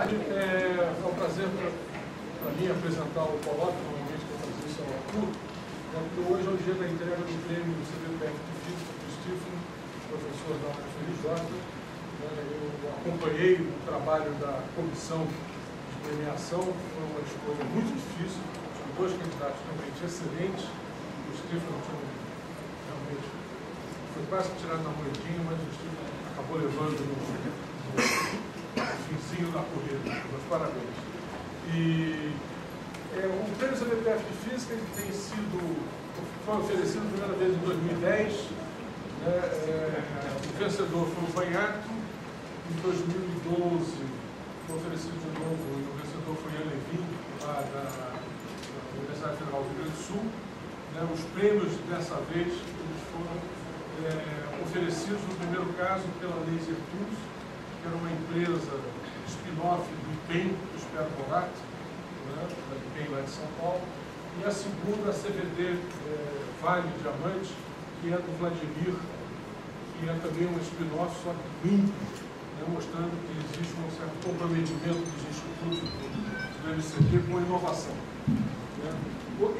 É um prazer para mim apresentar o colóquio, normalmente que eu fazia isso ao Arthur, porque hoje é o dia da entrega do prêmio do CVD de Física do Stephen, professor da UFRJ. Eu acompanhei o trabalho da comissão de premiação, foi uma escolha muito difícil, tinha dois candidatos realmente excelentes, o Stephen realmente foi quase tirado na moedinha, mas o Stephen acabou levando no finzinho da corrida, mas parabéns. E o prêmio CVPF de Física foi oferecido a primeira vez em 2010, o vencedor foi o Banhato. Em 2012 foi oferecido de novo, e o vencedor foi Ian Levine, lá da Universidade Federal do Rio Grande do Sul. Os prêmios dessa vez eles foram oferecidos, no primeiro caso, pela Laser Tools, que era uma empresa spin-off do Ipem, do Espelho Morato, da Ipem lá de São Paulo, e a segunda, a CVD Vale Diamante, que é do Vladimir, que é também um spin-off, só que ruim, mostrando que existe um certo comprometimento dos institutos do MCT com a inovação.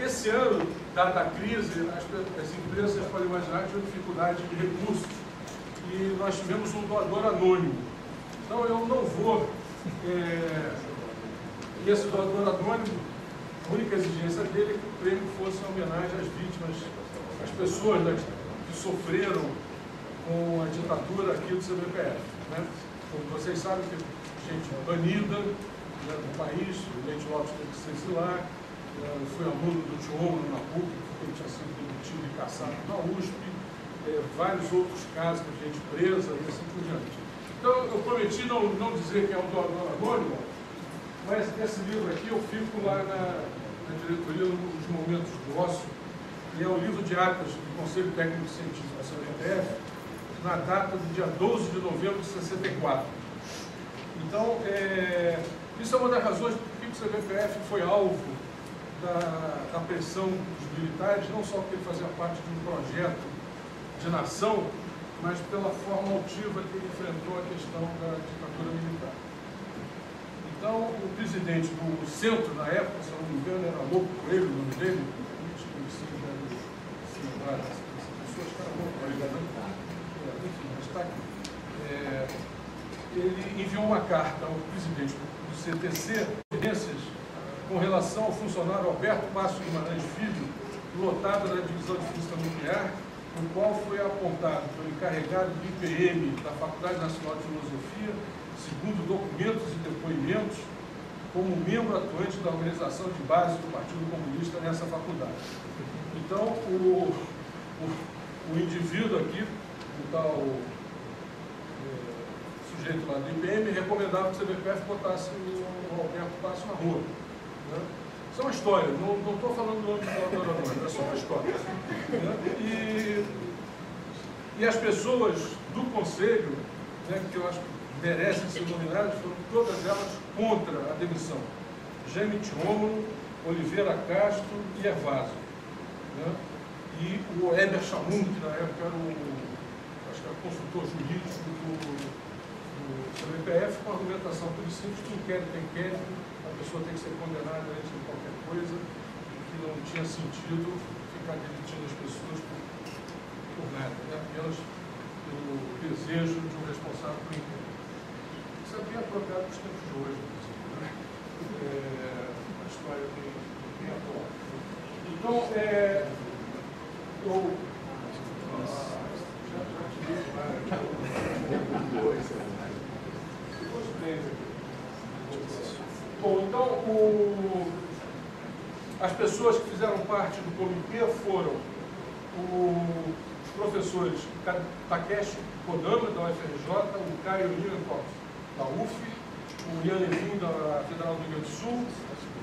Esse ano, dada a crise, as empresas, podem imaginar, tinham dificuldade de recursos e nós tivemos um doador anônimo. Então, eu não vou... E esse doador anônimo, a única exigência dele é que o prêmio fosse uma homenagem às vítimas, às pessoas que sofreram com a ditadura aqui do CBPF. Como vocês sabem, tem gente banida do país, o Leite Lopes teve que se exilar, foi aluno do Tiomno na PUC, que tinha sido demitido e caçado na USP, vários outros casos de gente presa e assim por diante. Então, eu prometi não dizer que é um doador anônimo, mas esse livro aqui eu fico lá na diretoria nos momentos do ócio, e é o livro de atas do Conselho Técnico Científico da CBPF, na data do dia 12 de novembro de 64. Então, isso é uma das razões por que o CVPF foi alvo da pressão dos militares, não só porque ele fazia parte de um projeto de nação, mas pela forma altiva que ele enfrentou a questão da ditadura militar. Então, o presidente do centro, na época, se eu não me engano, era louco por ele, o nome dele, que eu se lembrar dessas pessoas, que era louco por ele, enfim, mas está aqui. Ele enviou uma carta ao presidente do CTC com relação ao funcionário Alberto Passos de Maranhão Filho, lotado na divisão de física nuclear, no qual foi apontado pelo encarregado do IPM da Faculdade Nacional de Filosofia, segundo documentos e depoimentos, como membro atuante da organização de base do Partido Comunista nessa faculdade. Então, o indivíduo aqui, o tal sujeito lá do IPM, recomendava que o CBPF botasse o Alberto Passos na rua. Isso é uma história, não estou falando do nome do autor agora, é só uma história. E as pessoas do Conselho, que eu acho que merecem ser nominadas, foram todas elas contra a demissão. Jaime Drummond, Oliveira Castro e Evaso. E o Heber Chamum, que na época era o consultor jurídico do CBPF, com argumentação por simples, quem quer, tem inquérito, a pessoa tem que ser condenada antes de qualquer coisa, e que não tinha sentido ficar demitindo as pessoas por nada, apenas pelo desejo de um responsável por inquérito. Isso aqui é apropriado para os tempos de hoje, uma história bem atual. Então, as pessoas que fizeram parte do comitê foram os professores Takeshi Kodama, da UFRJ, o Caio Nilenkoff, da UF, o Ian Levine, da Federal do Rio Grande do Sul,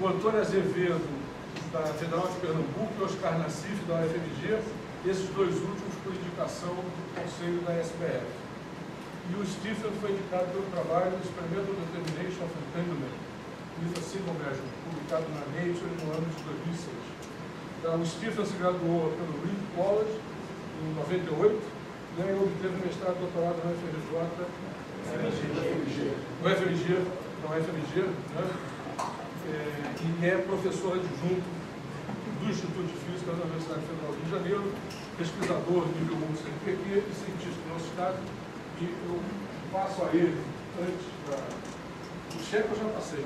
o Antônio Azevedo, da Federal de Pernambuco, e o Oscar Nassif, da UFRG, esses dois últimos por indicação do Conselho da SBF. E o Stephen foi indicado pelo trabalho Experimental Determination of Entanglement, livro assim, publicado na Nature no ano de 2006. Então, o Stephen se graduou pelo Reed College em 98, e obteve mestrado e doutorado na UFRJ, no FRG, da UFRG, né? E é professor adjunto do Instituto de Física da Universidade Federal do Rio de Janeiro, pesquisador nível 1 do CNPq e cientista do nosso estado. E eu passo a ele, antes da... O cheque eu já passei,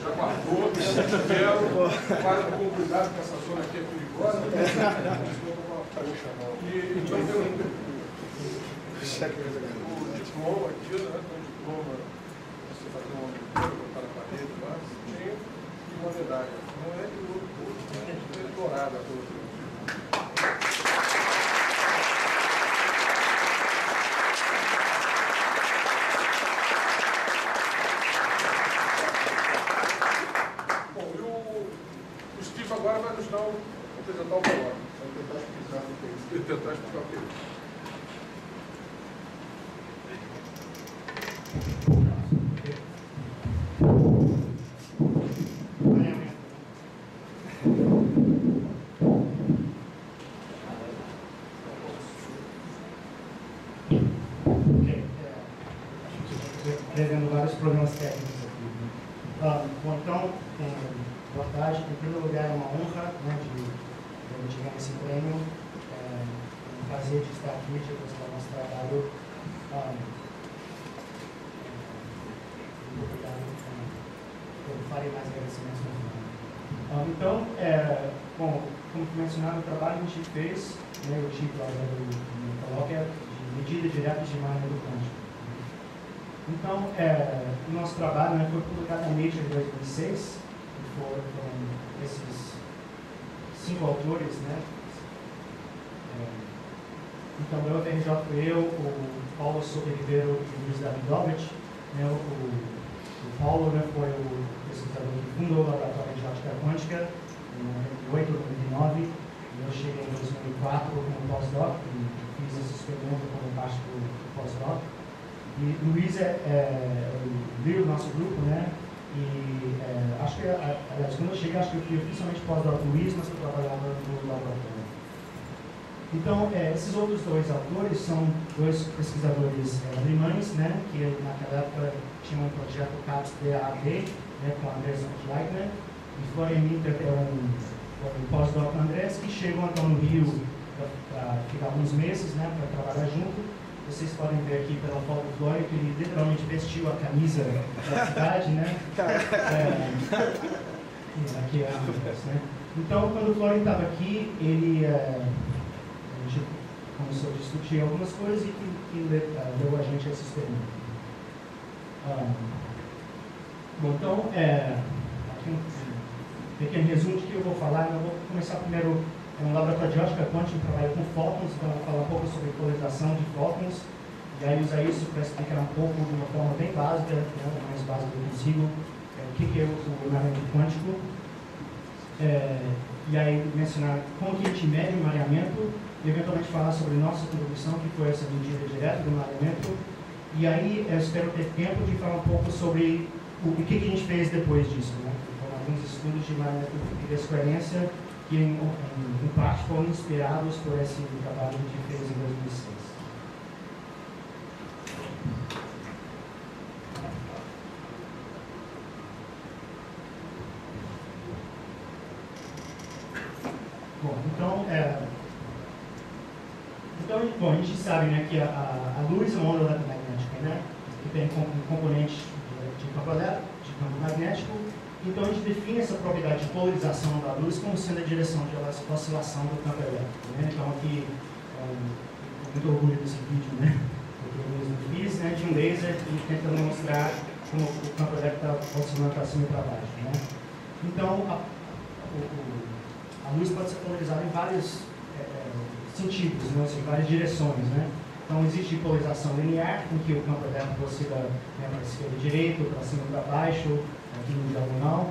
já guardou, já para com cuidado que essa zona aqui é perigosa. E então tem um diploma aqui, né? Tem um diploma, você fazer uma leitura, botar na parede lá, e uma medalha. Não é de ouro, é de dourada a outra. Problemas técnicos aqui. Né? Bom, então, boa tarde. Em primeiro lugar, é uma honra, né, de ganhar esse prêmio. É um prazer de estar aqui, de mostrar o nosso trabalho. Muito obrigado. Eu farei mais agradecimentos no final. Então, bom, como mencionado, o trabalho que a gente fez, né, o título do coloque é Medida Direta de Imagem do Quântico. Então, o nosso trabalho, né, foi publicado na Nature de 2006, que foram esses 5 autores, né? Então, da UFRJ foi eu, o Paulo Sobreriveiro e o Luiz David Dobrit, né? O Paulo, né, foi o pesquisador que fundou o Laboratório de Óptica Quântica, em 1998 ou 1999. Eu cheguei em 2004 como pós-doc, e fiz esse experimento como parte do pós-doc. E Luiz viu o nosso grupo, né? E acho que, aliás, quando eu cheguei, acho que eu fui oficialmente pós-doc Luiz, mas eu trabalhava no laboratório. Então, esses outros 2 autores são 2 pesquisadores alemães, né? Que naquela época tinham um projeto CAPS-DAD, né? Com Andrés Schleitner, e foram um pós-doc Andrés, que chegam então no Rio para ficar alguns meses, né? Para trabalhar junto. Vocês podem ver aqui pela foto do Flório que ele literalmente vestiu a camisa da cidade, né? Aqui é a Amigos, né? Então, quando o Flório estava aqui, ele a gente começou a discutir algumas coisas e que deu a gente esse experimento. Bom, então, aqui um pequeno resumo de que eu vou falar. Eu vou começar primeiro. É um laboratório de óptica quântica que trabalha com fótons, então eu vou falar um pouco sobre polarização de fótons, e aí usar isso para explicar um pouco de uma forma bem básica, né, mais básica que eu consigo, o que é o emaranhamento quântico, e aí mencionar como que a gente mede o emaranhamento, e eventualmente falar sobre nossa contribuição, que foi essa medida direta do emaranhamento, e aí eu espero ter tempo de falar um pouco sobre o que a gente fez depois disso, né, com alguns estudos de emaranhamento e de descoerência, que em parte foram inspirados por esse trabalho que fez em 2006. Bom, então, bom, a gente sabe, né, que a luz é uma onda magnética, né, que tem um componente de campo magnético. Então, a gente define essa propriedade de polarização da luz como sendo a direção de oscilação do campo elétrico, né? Então, aqui, muito orgulho desse vídeo, né? Porque eu mesmo fiz, né? De um laser e tentando mostrar como o campo elétrico está oscilando para cima e para baixo, né? Então, a luz pode ser polarizada em vários sentidos, né? Assim, em várias direções, né? Então, existe polarização linear, em que o campo elétrico oscila, né, para a esquerda e direita, para cima e para baixo, aqui no diagonal.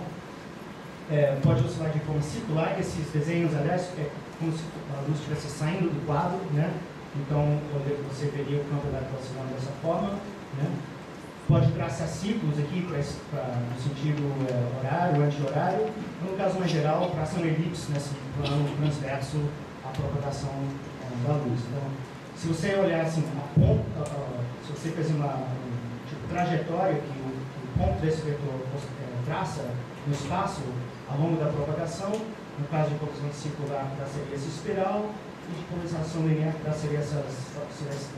Pode oscilar de forma circular, esses desenhos, aliás, é como se a luz estivesse saindo do quadro, né? Então, você veria o campo elétrico oscilando dessa forma, né? Pode traçar círculos aqui no sentido horário, anti-horário. No caso mais geral, traça uma elipse nesse plano transverso à propagação da luz. Então, se você olhar assim, se você fez uma trajetória que o contra esse vetor traça no espaço ao longo da propagação. No caso de comportamento circular, traçaria esse espiral, e de polarização linear, traçaria essa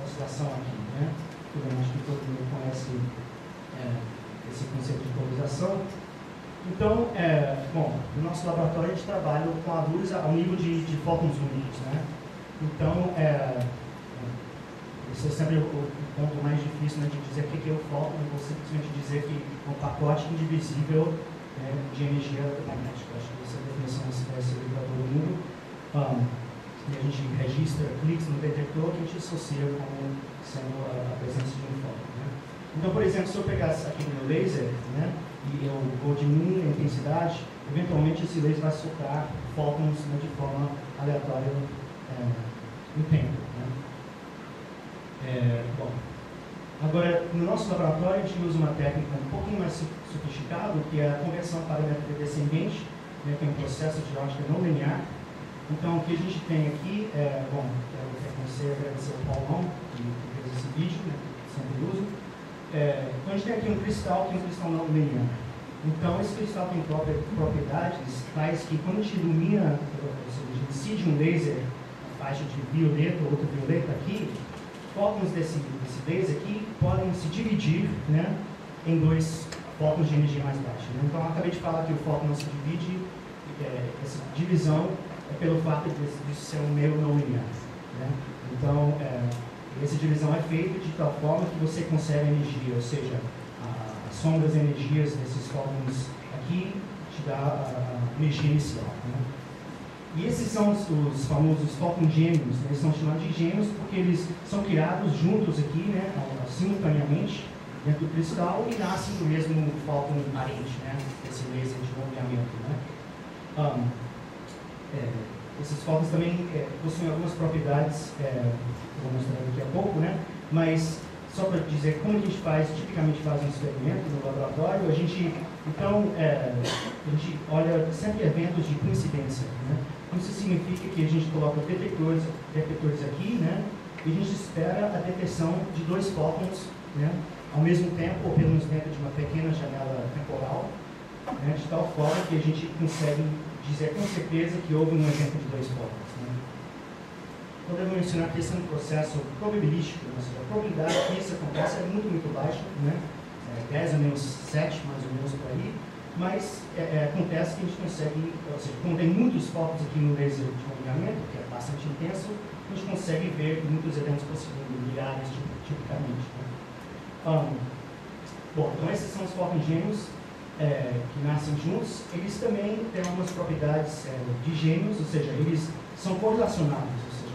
oscilação aqui, né? Tudo, acho que todo mundo conhece esse conceito de polarização. Então, bom, no nosso laboratório a gente trabalha com a luz ao nível de fótons lumínicos, né? Então, isso é sempre o ponto mais difícil, né, de dizer o que é o fóton, e você simplesmente dizer que é um pacote indivisível de energia magnética. Acho que essa definição seria para todo mundo. E a gente registra cliques no detector que a gente associa como sendo a presença de um fóton, né? Então, por exemplo, se eu pegasse aqui meu laser, né, e eu vou diminuindo a intensidade, eventualmente esse laser vai soltar fótons, né, de forma aleatória no tempo, né? Bom, agora, no nosso laboratório, a gente usa uma técnica um pouquinho mais sofisticada, que é a conversão paramétrica descendente, né, que é um processo de ótica não linear. Então, o que a gente tem aqui é, bom, quero agradecer ao Paulão, que fez esse vídeo, né, que sempre uso. Então a gente tem aqui um cristal que é um cristal não linear. Então esse cristal tem propriedades tais que quando a gente ilumina, ou seja, a gente incide um laser na faixa de violeta ou outro violeta aqui, fótons desse laser aqui podem se dividir, né, em dois fótons de energia mais baixa, né? Então eu acabei de falar que o fóton não se divide, essa divisão é pelo fato de ser um meio não linear, né? Então essa divisão é feita de tal forma que você conserva energia, ou seja, a soma das energias desses fótons aqui te dá a energia inicial, né? E esses são os famosos fótons gêmeos, né? Eles são chamados de gêmeos porque eles são criados juntos aqui, né, simultaneamente dentro do cristal e nascem do mesmo fóton parente, né, esse laser de bombeamento, né? Esses fótons também possuem algumas propriedades, vou mostrar daqui a pouco, né? Mas só para dizer como a gente faz, tipicamente faz um experimento no laboratório, a gente, então, a gente olha sempre eventos de coincidência, né? Isso significa que a gente coloca detectores aqui, né, e a gente espera a detecção de dois fótons, né, ao mesmo tempo, ou pelo menos dentro de uma pequena janela temporal, né, de tal forma que a gente consegue dizer com certeza que houve um evento de dois fótons, né? Eu devo mencionar que esse é um processo probabilístico, ou seja, a probabilidade que isso acontece é muito, muito baixa, né? 10 a menos 7, mais ou menos por aí, mas acontece que a gente consegue, ou seja, como tem muitos fótons aqui no laser de bombeamento, que é bastante intenso, a gente consegue ver muitos eventos por segundo, milhares tipicamente, né? Bom, então esses são os fótons gêmeos. Que nascem juntos, eles também têm algumas propriedades de gêmeos, ou seja, eles são correlacionados, ou seja,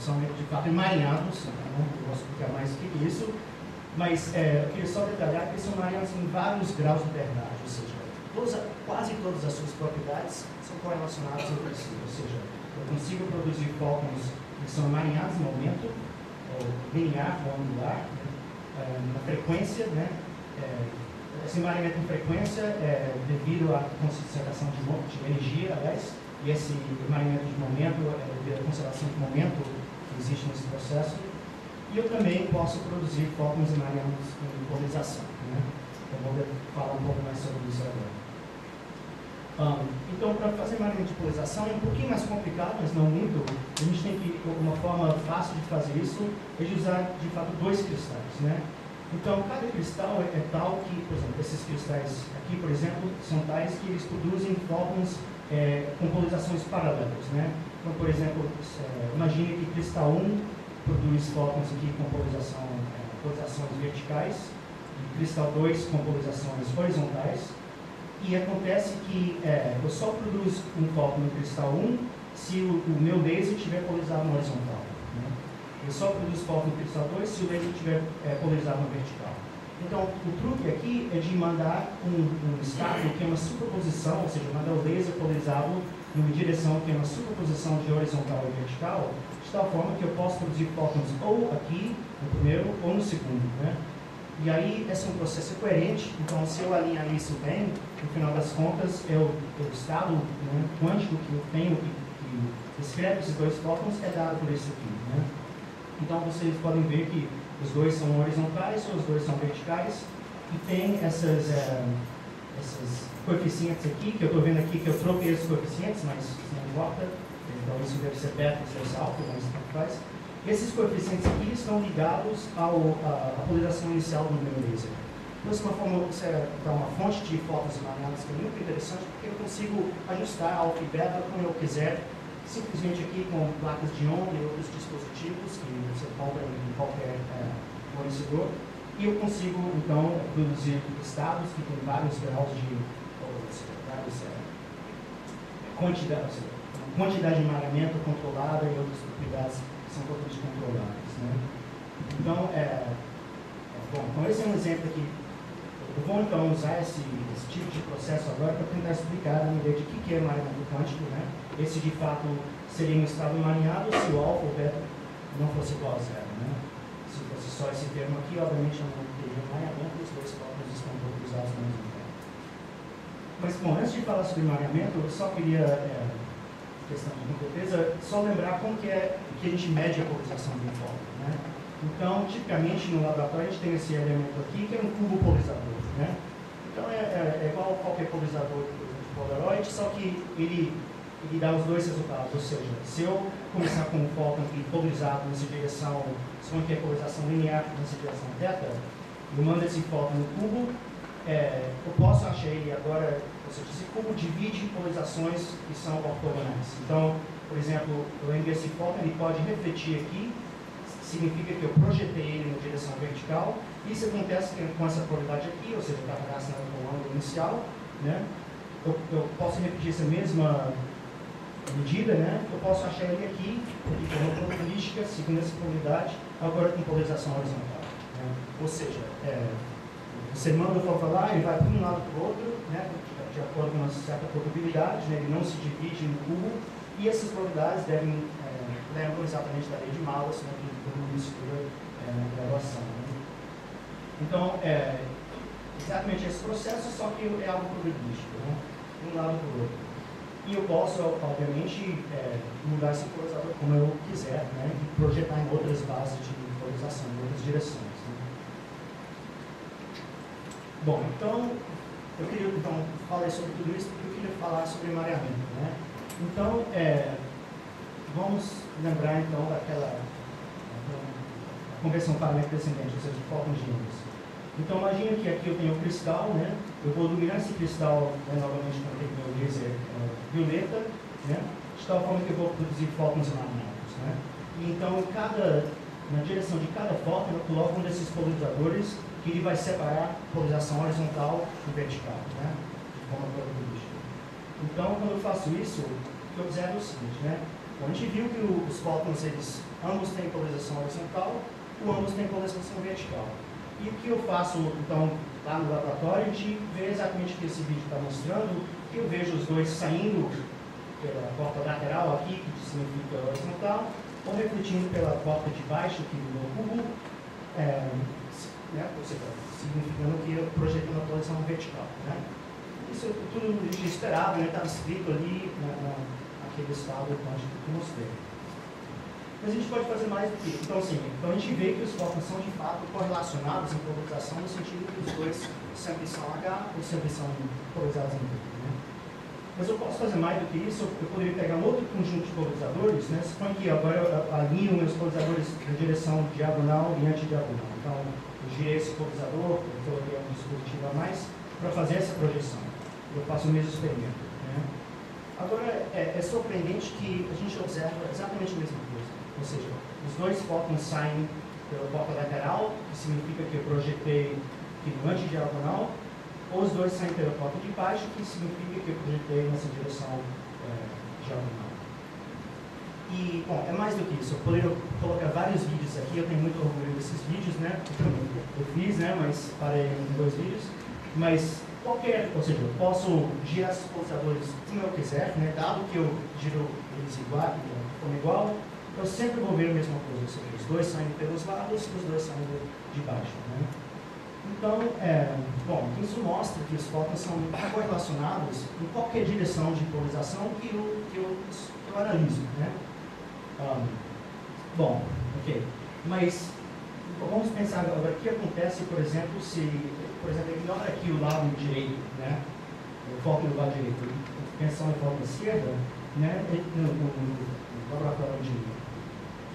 são de fato emaranhados, não posso explicar mais o que é isso, mas eu queria só detalhar que eles são emaranhados em vários graus de verdade, ou seja, quase todas as suas propriedades são correlacionadas entre si, ou seja, eu consigo produzir fótons que são emaranhados no momento, ou linear, ou angular, na frequência, né? Esse emaranhamento em frequência é devido à concentração de energia, aliás, e esse emaranhamento de momento é devido à concentração de momento que existe nesse processo. E eu também posso produzir fótons emaranhados em polarização, né? Eu vou falar um pouco mais sobre isso agora. Então, para fazer emaranhamento de polarização é um pouquinho mais complicado, mas não muito. A gente tem que, uma forma fácil de fazer isso é de usar, de fato, dois cristais, né? Então, cada cristal é tal que, por exemplo, esses cristais aqui, por exemplo, são tais que eles produzem fótons com polarizações paralelas, né? Então, por exemplo, imagine que cristal 1 produz fótons aqui com polarizações verticais, e cristal 2 com polarizações horizontais, e acontece que eu só produzo um fóton no cristal 1 se o meu laser estiver polarizado no horizontal, né? Eu só produzo fóton no cristal 2 se o laser estiver polarizado no vertical. Então, o truque aqui é de mandar um estado que é uma superposição, ou seja, mandar o laser polarizado numa direção que é uma superposição de horizontal e vertical, de tal forma que eu posso produzir fótons ou aqui, no primeiro, ou no segundo, né? E aí, esse é um processo coerente, então se eu alinhar isso bem, no final das contas, o estado, né, quântico que eu tenho que descreve esses dois fótons é dado por isso aqui, né? Então vocês podem ver que os dois são horizontais ou os dois são verticais, E tem essas coeficientes aqui, que eu estou vendo aqui que eu troquei esses coeficientes, mas não importa. Então isso deve ser beta, isso deve ser alfa, mas não faz. Esses coeficientes aqui estão ligados à polarização inicial do meu laser. Então, isso é uma fonte de hipótese magnótica que é muito interessante, porque eu consigo ajustar alfa e beta como eu quiser, simplesmente aqui com placas de onda e outros dispositivos que você compra em qualquer fornecedor. E eu consigo, então, produzir estados que tem vários graus de quantidade de emaranhamento controlada e outras propriedades que são totalmente controladas, né? Então, então esse é um exemplo aqui. Eu vou, então, usar esse tipo de processo agora para tentar explicar a ideia de o que é emaranhamento quântico, né? Esse, de fato, seria um estado emaranhado se o alfa ou beta não fosse igual a zero, né? Se fosse só esse termo aqui, obviamente, eu não teria emaranhamento, os dois corpos estão utilizados no mesmo tempo. Mas, bom, antes de falar sobre emaranhamento, eu só queria, questão de incompetência, só lembrar como que é que a gente mede a polarização de um copo, né? Então, tipicamente, no laboratório, a gente tem esse elemento aqui, que é um cubo polarizador, né? Então, é igual qualquer polarizador de Polaroid, só que ele dá os dois resultados, ou seja, se eu começar com um fóton polarizado nessa direção, se for que é polarização linear nessa direção θ, eu mando esse fóton no cubo, eu posso achar ele agora, ou seja, esse cubo divide polarizações que são ortogonais. Então, por exemplo, eu envio esse fóton, ele pode refletir aqui, significa que eu projetei ele na direção vertical, isso acontece com essa polaridade aqui, ou seja, está relacionado com o ângulo inicial, né? Eu posso repetir essa mesma medida, né? Eu posso achar ele aqui, de forma probabilística, seguindo essa probabilidade, agora com polarização horizontal, né? Ou seja, você manda o fóton lá, ele vai para um lado para o outro, né? De acordo com uma certa probabilidade, né? Ele não se divide no cubo, e essas probabilidades devem lembram exatamente da lei de Malus, né? Que todo mundo mistura na graduação, né? Então, exatamente esse processo, só que é algo probabilístico, né? De um lado para o outro. E eu posso, obviamente, mudar esse polarizador como eu quiser, né? E projetar em outras bases de polarização, em outras direções, né? Bom, então, eu queria falar sobre tudo isso porque eu queria falar sobre emaranhamento, né? Então, vamos lembrar, então, daquela conversão paramétrica descendente, ou seja, de fótons de ondas. Então, imagina que aqui eu tenho um cristal, né? Eu vou iluminar esse cristal, né, novamente com aquele meu laser violeta, né? De tal forma que eu vou produzir fótons emaranhados, né? E então, na direção de cada fóton, eu coloco um desses polarizadores que ele vai separar polarização horizontal e vertical, né? De forma probabilística. Então, quando eu faço isso, eu observo o seguinte, né? Então, a gente viu que os fótons, ambos têm polarização horizontal, ou ambos têm polarização vertical. E o que eu faço, então, lá no laboratório, a gente vê exatamente o que esse vídeo está mostrando, que eu vejo os dois saindo pela porta lateral aqui, que significa horizontal, ou refletindo pela porta de baixo aqui no meu cubo, né? Ou seja, significando que eu projetei uma polarização vertical, né? Isso é tudo esperado, estava escrito ali, naquele estado quântico que eu mostrei. Mas a gente pode fazer mais do que isso. Então, assim, a gente vê que os fótons são, de fato, correlacionados em polarização no sentido que os dois sempre são H ou sempre são polarizados em B, né? Mas eu posso fazer mais do que isso. Eu poderia pegar um outro conjunto de polarizadores, né? Suponho que agora eu alinho meus polarizadores na direção diagonal e antidiagonal. Então, eu girei esse polarizador, eu coloquei um dispositivo a mais para fazer essa projeção. Eu faço o mesmo experimento, né? Agora, é surpreendente que a gente observa exatamente a mesma coisa. Ou seja, os dois fótons saem pela porta lateral, que significa que eu projetei no antidiagonal, ou os dois saem pela porta de baixo, que significa que eu projetei nessa direção diagonal. E, bom, é mais do que isso. Eu poderia colocar vários vídeos aqui, eu tenho muito orgulho desses vídeos, né? Eu fiz, né? Mas parei em 2 vídeos. Mas ou seja, eu posso girar esses polarizadores como eu quiser, né? Dado que eu giro eles igual, eu sempre vou ver a mesma coisa, ou seja, os dois saindo pelos lados e os dois saindo de baixo, né? Então, bom, isso mostra que os fótons são correlacionados em qualquer direção de polarização que eu analiso, né? Bom, ok. Mas Vamos pensar agora, o que acontece, por exemplo, se ignora aqui o lado direito, né? O foco no lado direito, pensando no foco esquerda, né? No laboratório de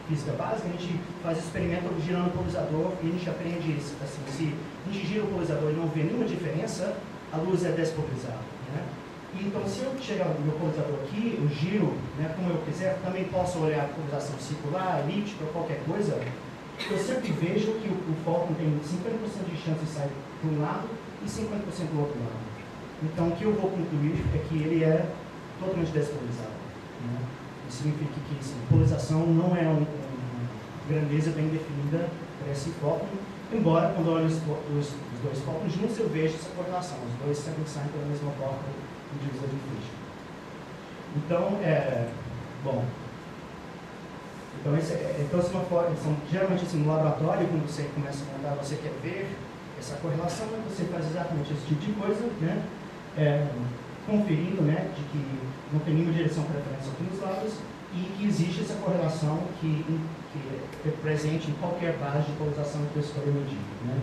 física básica, a gente faz o experimento girando o polarizador e a gente aprende isso. Assim, se a gente gira o polarizador e não vê nenhuma diferença, a luz é despolarizada, né? Então, se eu chegar no meu polarizador aqui, eu giro, né, como eu quiser, também posso olhar a polarização circular, elíptica, qualquer coisa. Eu sempre vejo que o fóton tem 50% de chance de sair de um lado e 50% do outro lado. Então, o que eu vou concluir é que ele é totalmente despolarizado, né? Isso significa que assim, a polarização não é uma grandeza bem definida para esse fóton, embora quando eu olho os dois fótons juntos eu vejo essa coordenação, os dois sempre saem pela mesma porta de divisor de feixe. Então, geralmente assim, no laboratório, quando você começa a mandar, você quer ver essa correlação, você faz exatamente esse tipo de coisa, né? Conferindo, né, de que não tem nenhuma direção preferência aqui nos lados e que existe essa correlação que é presente em qualquer base de polarização que eu escolho medir, né?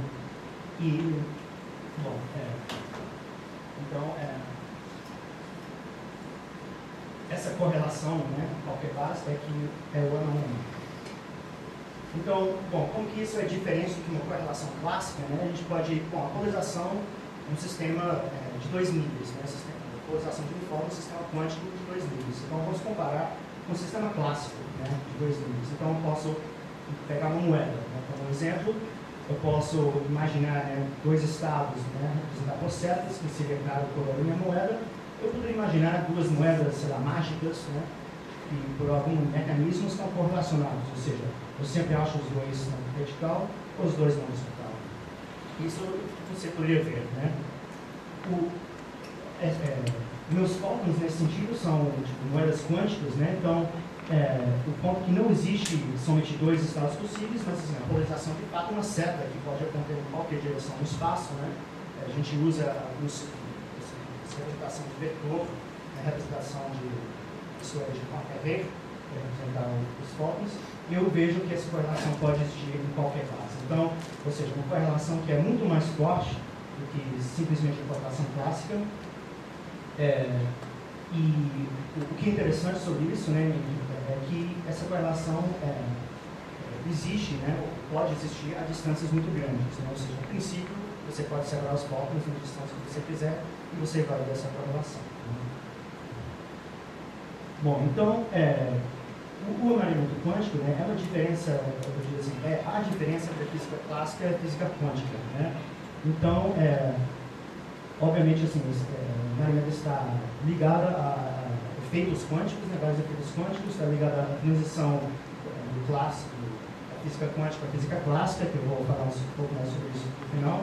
Essa correlação, né, qualquer base, é que é o emaranhamento. Então, como que isso é diferente de uma correlação clássica, né? A gente pode, a polarização é um sistema de dois níveis, né? A polarização uniforme é um sistema quântico de dois níveis. Então, vamos comparar com o sistema clássico, né, de dois níveis. Então, eu posso pegar uma moeda, né? Como exemplo, eu posso imaginar, né, dois estados, né, representados por setas, que seria cada cor da minha moeda. Eu poderia imaginar duas moedas, sei lá, mágicas, né, que por algum mecanismo estão correlacionados, ou seja, eu sempre acho os dois na vertical ou os dois na horizontal. Isso você poderia ver, né? Meus fótons nesse sentido são moedas quânticas, né? Então, o ponto que não existe somente dois estados possíveis, mas assim, a polarização de fato é uma seta que pode acontecer em qualquer direção no espaço, né? A gente usa a representação de vetor, a representação de qualquer vetor, para representar os fótons. Eu vejo que essa correlação pode existir em qualquer base. Então, ou seja, uma correlação que é muito mais forte do que simplesmente a correlação clássica. E o que é interessante sobre isso, né, é que essa correlação existe, né, pode existir a distâncias muito grandes, né? Ou seja, no princípio, você pode separar os fótons na distância que você quiser e você vai ver essa correlação. Bom, então, o emaranhamento quântico, né, é uma diferença, eu podia dizer, é a diferença entre a física clássica e a física quântica, né? Então, obviamente, assim, o emaranhamento está ligado a efeitos quânticos, né, vários efeitos quânticos, está ligado à transição do clássico, da física quântica à física clássica, que eu vou falar um pouco mais sobre isso no final,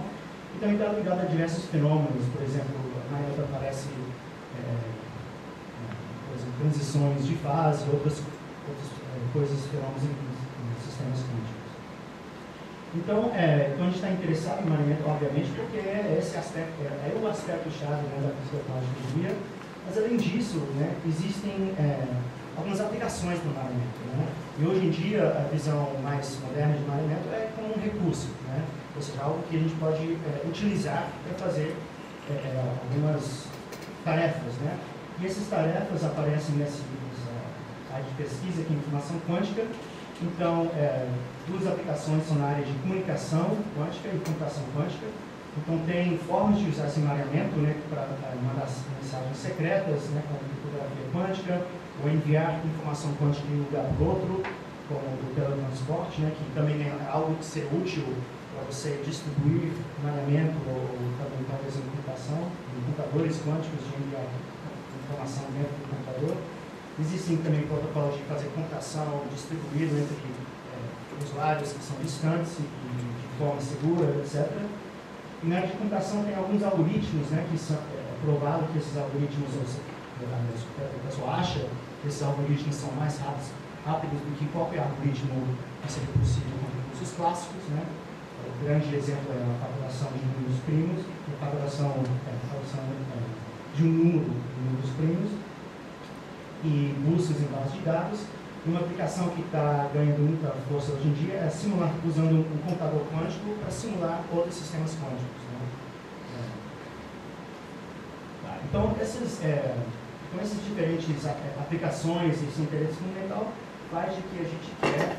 e também está ligado a diversos fenômenos, por exemplo, o emaranhamento aparece, por exemplo, transições de fase, outras coisas que falamos em sistemas quânticos. Então, a gente está interessado em emaranhamento, obviamente, porque esse aspecto é o aspecto-chave, né, da física quântica do dia, mas além disso, né, existem algumas aplicações do emaranhamento, né? E hoje em dia, a visão mais moderna de emaranhamento é como um recurso, né? Ou seja, algo que a gente pode utilizar para fazer algumas tarefas, né? E essas tarefas aparecem nesse de pesquisa aqui em informação quântica. Então, duas aplicações são na área de comunicação quântica e computação quântica. Então, tem formas de usar esse emaranhamento, né, para mandar mensagens secretas, né, como criptografia quântica, ou enviar informação quântica de um lugar para o outro, como o teletransporte, né, que também é algo que ser útil para você distribuir emaranhamento ou também talvez em computação, em computadores quânticos, de enviar informação dentro do computador. Existem também protocolos de fazer computação distribuída entre usuários que são distantes e de forma segura, etc. E na área de computação tem alguns algoritmos, né, que são provado que esses algoritmos, a pessoa acha que esses algoritmos são mais rápidos do que qualquer algoritmo que seja possível com recursos clássicos, né? O grande exemplo é a fabulação de números primos, a fabulação de um número de números primos, e buscas em bases de dados. Uma aplicação que está ganhando muita força hoje em dia é simular, usando um computador quântico para simular outros sistemas quânticos. Né? Tá, então, com essas diferentes aplicações e esse interesse fundamental, faz de que a gente quer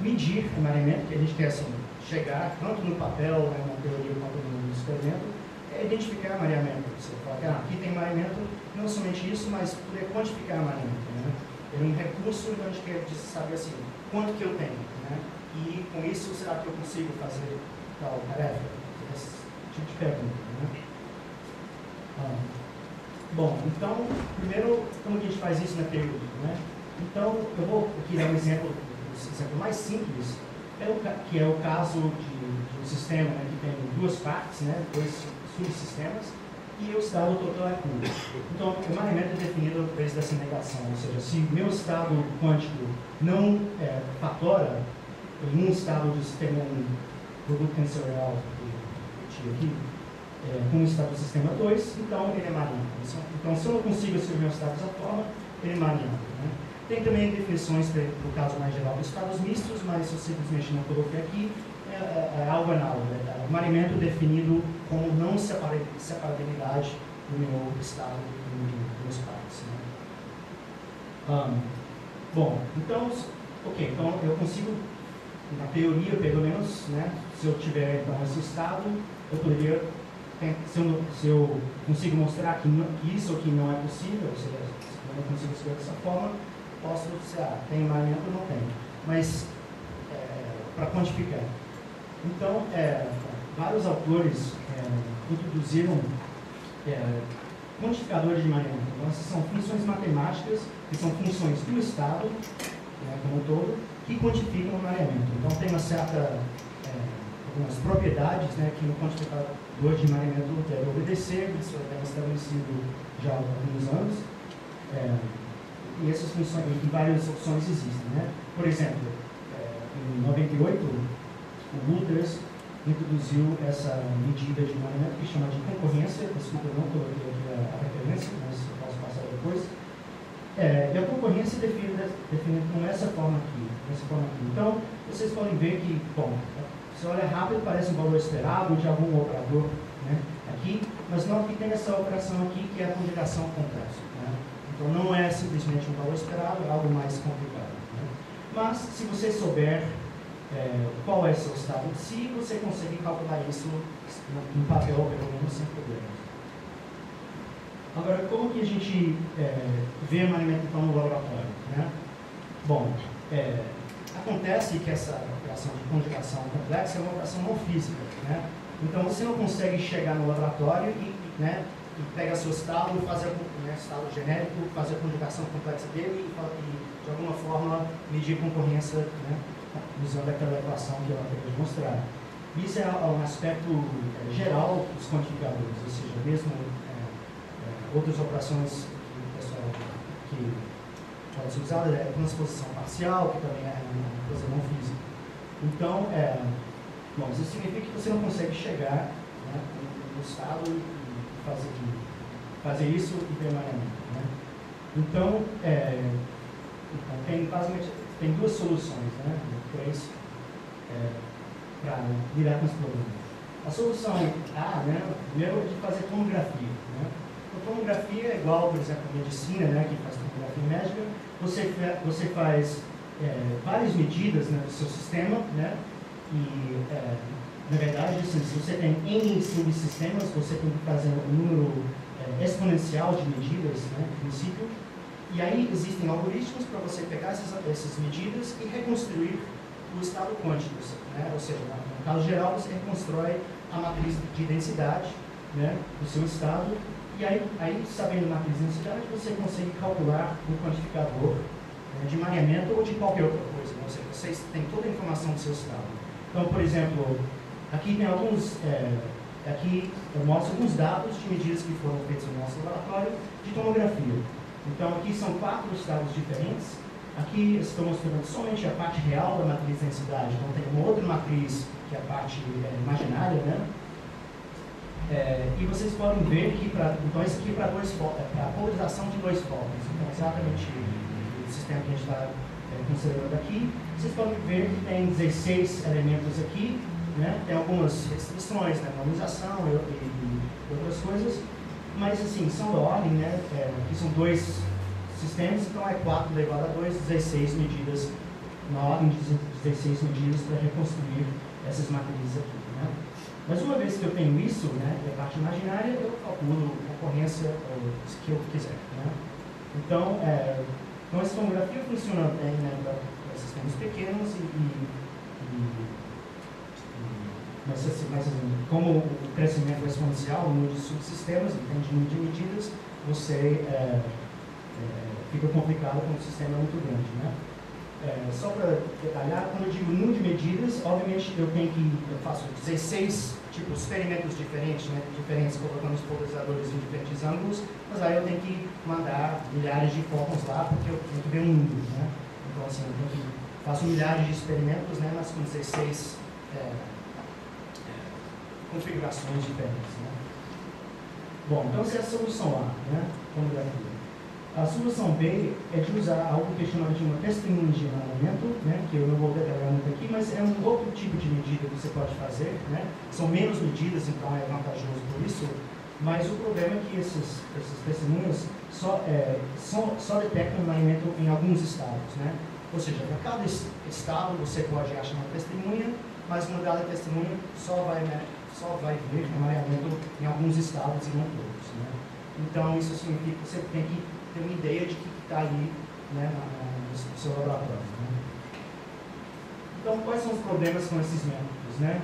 medir o emaranhamento, que a gente quer assim, chegar tanto no papel, né, na teoria, quanto no experimento, é identificar o emaranhamento. Você fala que aqui tem emaranhamento, não somente isso, mas poder quantificar o emaranhamento. Né? É um recurso onde a gente quer saber assim, quanto que eu tenho, né? E com isso, será que eu consigo fazer tal tarefa? Esse tipo de pergunta. Né? Bom, então, primeiro, como que a gente faz isso na teoria? Né? Então, eu vou aqui dar um exemplo, mais simples, que é o caso de um sistema, né, que tem duas partes, né, dois subsistemas, e o estado total é puro. Então, o emaranhamento é definido através dessa negação, ou seja, se o meu estado quântico não fatora em um estado de sistema, um produto tensorial que eu tiro aqui, com o estado do sistema 2, então ele é emaranhado. Então, se eu não consigo escrever meu estado dessa forma, ele é emaranhado. Né? Tem também definições, para o caso mais geral, dos estados mistos, mas eu simplesmente não coloquei aqui, é algo análogo. É emaranhamento definido como não separabilidade do meu estado e dos partes. Né? Bom, então, ok, então eu consigo, na teoria pelo menos, né, se eu tiver então esse estado, eu poderia, se eu consigo mostrar que, isso ou que não é possível, ou seja, se eu não consigo escrever dessa forma, posso dizer, tem emaranhamento ou não tem, mas para quantificar. Então, vários autores introduziram quantificadores de emaranhamento. Então, essas são funções matemáticas, que são funções do estado, né, como um todo, que quantificam o emaranhamento. Então, tem uma certa, algumas propriedades, né, que no quantificador de emaranhamento deve obedecer, isso é estabelecido já há alguns anos. E essas funções, várias opções existem, né? Por exemplo, em 98, o Wouters introduziu essa medida de emaranhamento que chama de concorrência. Desculpa, eu não coloquei aqui a referência, mas eu posso passar depois. E a concorrência é definida com essa forma aqui, Então, vocês podem ver que, bom, se olha rápido, parece um valor esperado de algum operador, né, aqui, mas não que tem essa operação aqui, que é a conjugação complexa. Né? Então, não é simplesmente um valor esperado, é algo mais complicado. Né? Mas, se você souber qual é o seu estado de si, você consegue calcular isso no papel, pelo menos, sem problemas. Agora, como que a gente vê emaranhamento então, no laboratório? Né? Bom, acontece que essa operação de conjugação complexa é uma operação não física. Né? Então, você não consegue chegar no laboratório e, né, pega seu estado, faz estado genérico, fazer a conjugação complexa dele e de alguma forma medir concorrência, né, usando aquela equação que eu acabei de mostrar. Isso é um aspecto geral dos quantificadores, ou seja, mesmo outras operações que podem ser usadas, é transposição parcial, que também é uma coisa não física. Então, bom, isso significa que você não consegue chegar, né, no estado e fazer isso e ter emaranhamento, né? Então, tem basicamente duas soluções, né, três, para lidar com esse problema. A solução A, né, primeiro é de fazer tomografia. Né? Então, tomografia é igual, por exemplo, a medicina, né, que faz tomografia médica. Você faz várias medidas, né, do seu sistema, né, e na verdade, se você tem N subsistemas, você tem que fazer um número exponencial de medidas, né, no princípio. E aí existem algoritmos para você pegar essas medidas e reconstruir o estado quântico. Né? Ou seja, no caso geral, você reconstrói a matriz de densidade, né, do seu estado. E aí sabendo a matriz de densidade, você consegue calcular um quantificador, né, de emaranhamento ou de qualquer outra coisa. Né? Ou seja, vocês têm toda a informação do seu estado. Então, por exemplo, aqui tem alguns... aqui eu mostro alguns dados de medidas que foram feitas no nosso laboratório de tomografia. Então, aqui são 4 estados diferentes. Aqui estou mostrando somente a parte real da matriz de densidade. Então, tem uma outra matriz, que é a parte imaginária, né? E vocês podem ver que, então, isso aqui é para a polarização de 2 fótons. Então, exatamente do sistema que a gente está considerando aqui. Vocês podem ver que tem 16 elementos aqui, né? Tem algumas restrições, né? Normalização e outras coisas, mas assim, são da ordem, né? Aqui são 2 sistemas, então é 4 elevado a 2, 16 medidas, na ordem de 16 medidas para reconstruir essas matrizes aqui, né? Mas uma vez que eu tenho isso, né, que é parte imaginária, eu calculo a ocorrência que eu quiser, né? Então, então essa tomografia funciona para sistemas pequenos mas como o crescimento exponencial, o número de subsistemas, o número de medidas, você fica complicado quando o sistema é muito grande, né? Só para detalhar, quando eu digo número de medidas, obviamente eu faço 16 tipos, experimentos diferentes, né, colocando os polarizadores em diferentes ângulos, mas aí eu tenho que mandar milhares de fótons lá, porque eu tenho que ver o mundo, né? Então assim, eu tenho que, faço milhares de experimentos, né, mas com 16 configurações diferentes, né? Bom, então essa é a solução A, né? A solução B é de usar algo que chama de uma testemunha de emaranhamento, né, que eu não vou detalhar muito aqui, mas é um outro tipo de medida que você pode fazer, né? São menos medidas, então é vantajoso por isso, mas o problema é que esses testemunhas só detectam emaranhamento em alguns estados, né? Ou seja, para cada estado você pode achar uma testemunha, mas uma dada testemunha só vai ver emaranhamento em alguns estados e não todos, né? Então isso significa que você tem que ter uma ideia de que está ali, né, no seu laboratório, né? Então, quais são os problemas com esses métodos, né?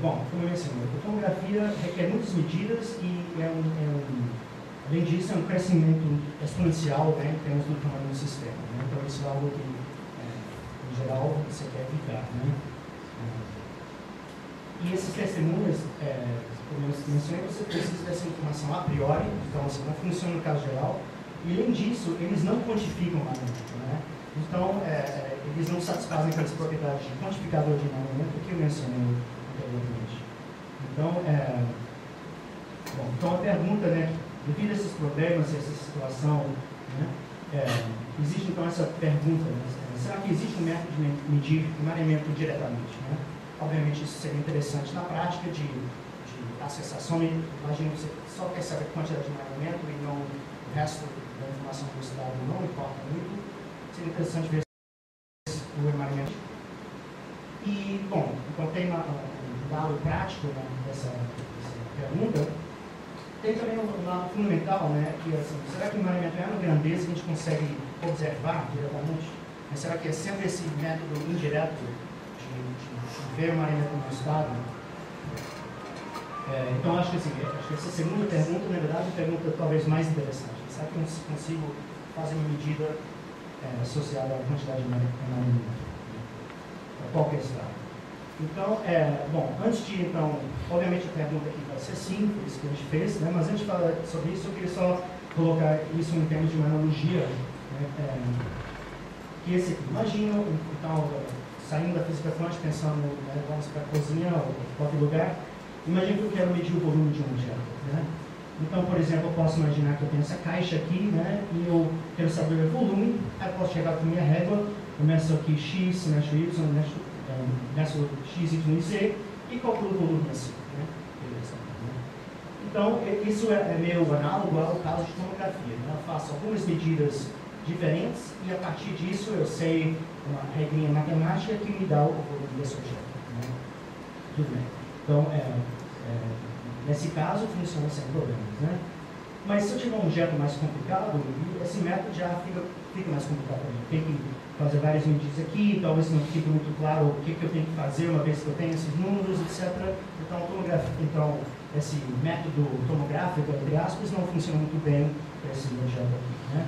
Bom, como eu mencionei, a tomografia requer muitas medidas e, além disso, é um crescimento exponencial, né, em termos do tamanho do sistema, né? Então, isso é algo que, em geral, você quer evitar, né? E esses testemunhas, como eu mencionei, você precisa dessa informação a priori, então assim, não funciona no caso geral, e além disso, eles não quantificam o emaranhamento, né? Então, eles não satisfazem aquelas propriedades de quantificador de emaranhamento que eu mencionei anteriormente. Então, então a pergunta, né, devido a esses problemas, a essa situação, né, existe então essa pergunta, né, será que existe um método de medir emaranhamento diretamente, né? Obviamente isso seria interessante na prática de acessar só, imagina que você só quer saber a quantidade de emaranhamento e não o resto da informação do estado não importa muito. Seria interessante ver o emaranhamento. E, bom, então tem um lado prático, né, dessa pergunta. Tem também um lado fundamental, né, que assim, será que o emaranhamento é uma grandeza que a gente consegue observar diretamente? Mas será que é sempre esse método indireto de ver o emaranhamento no estado? Então, acho que essa segunda pergunta, na verdade, é a pergunta talvez mais interessante. Será que eu consigo fazer uma medida associada à quantidade de emaranhamento? Para qualquer estado. Então, bom, antes de, então, obviamente a pergunta aqui vai ser sim, por isso que a gente fez, né? Mas antes de falar sobre isso, eu queria só colocar isso em termos de uma analogia, né? Que esse aqui, imagina, então, saindo da física quântica, pensando, né, vamos para a cozinha ou qualquer lugar, imagina que eu quero medir o volume de um objeto, né? Então, por exemplo, eu posso imaginar que eu tenho essa caixa aqui, né, e eu quero saber o volume, aí eu posso chegar com minha régua, começo aqui x, mexo y, mexo x, y e z, e calculo o volume assim, né? Beleza. Então, isso é meio análogo ao caso de tomografia, né? Eu faço algumas medidas diferentes e a partir disso eu sei uma regrinha matemática que me dá o volume desse objeto, né? Tudo bem. Então, nesse caso, funciona sem problemas, né? Mas se eu tiver um objeto mais complicado, esse método já fica mais complicado também. Tem que fazer várias medidas aqui, talvez não fique muito claro o que eu tenho que fazer uma vez que eu tenho esses números, etc. Então esse método tomográfico, entre aspas, não funciona muito bem para esse objeto aqui, né?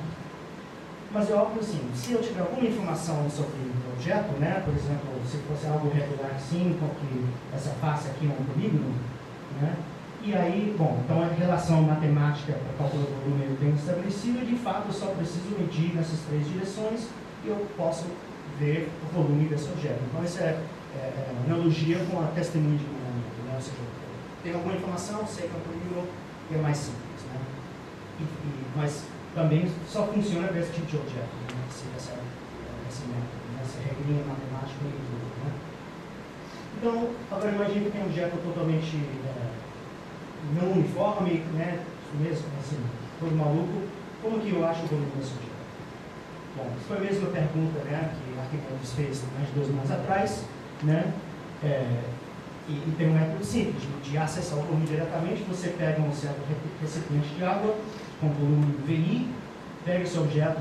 Mas é óbvio assim, se eu tiver alguma informação sobre o objeto, né, por exemplo, se fosse algo regular assim, porque essa face aqui é um polígono, né, e aí, bom, então a relação matemática para calcular o volume eu tenho estabelecido e de fato eu só preciso medir nessas 3 direções e eu posso ver o volume desse objeto. Então isso é analogia com a testemunha de emaranhamento, né, ou seja, tem alguma informação, sei que é um polígono e é mais simples, né. mas também só funciona para esse tipo de objeto, né? essa regrinha matemática e tudo, né? Então, agora imagine que tem um objeto totalmente não uniforme, né? Isso mesmo, assim, todo maluco. Como que eu acho o volume desse objeto? Bom, isso foi a mesma pergunta, né, que Arquimedes fez mais de 12 anos atrás, né? E tem um método simples de acessar o volume diretamente. Você pega um certo recipiente de água com volume VI, pega esse objeto,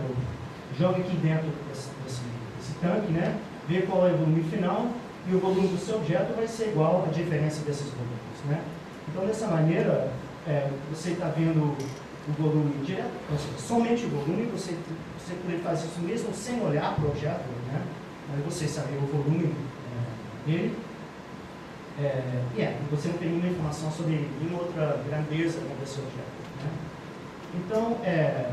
joga aqui dentro desse tanque, né? Vê qual é o volume final, e o volume do seu objeto vai ser igual à diferença desses volumes, né? Então, dessa maneira, você está vendo o volume direto, somente o volume. Você poderia fazer isso mesmo sem olhar para o objeto, né? Mas você sabe o volume dele. Você não tem nenhuma informação sobre nenhuma outra grandeza desse objeto, né? Então é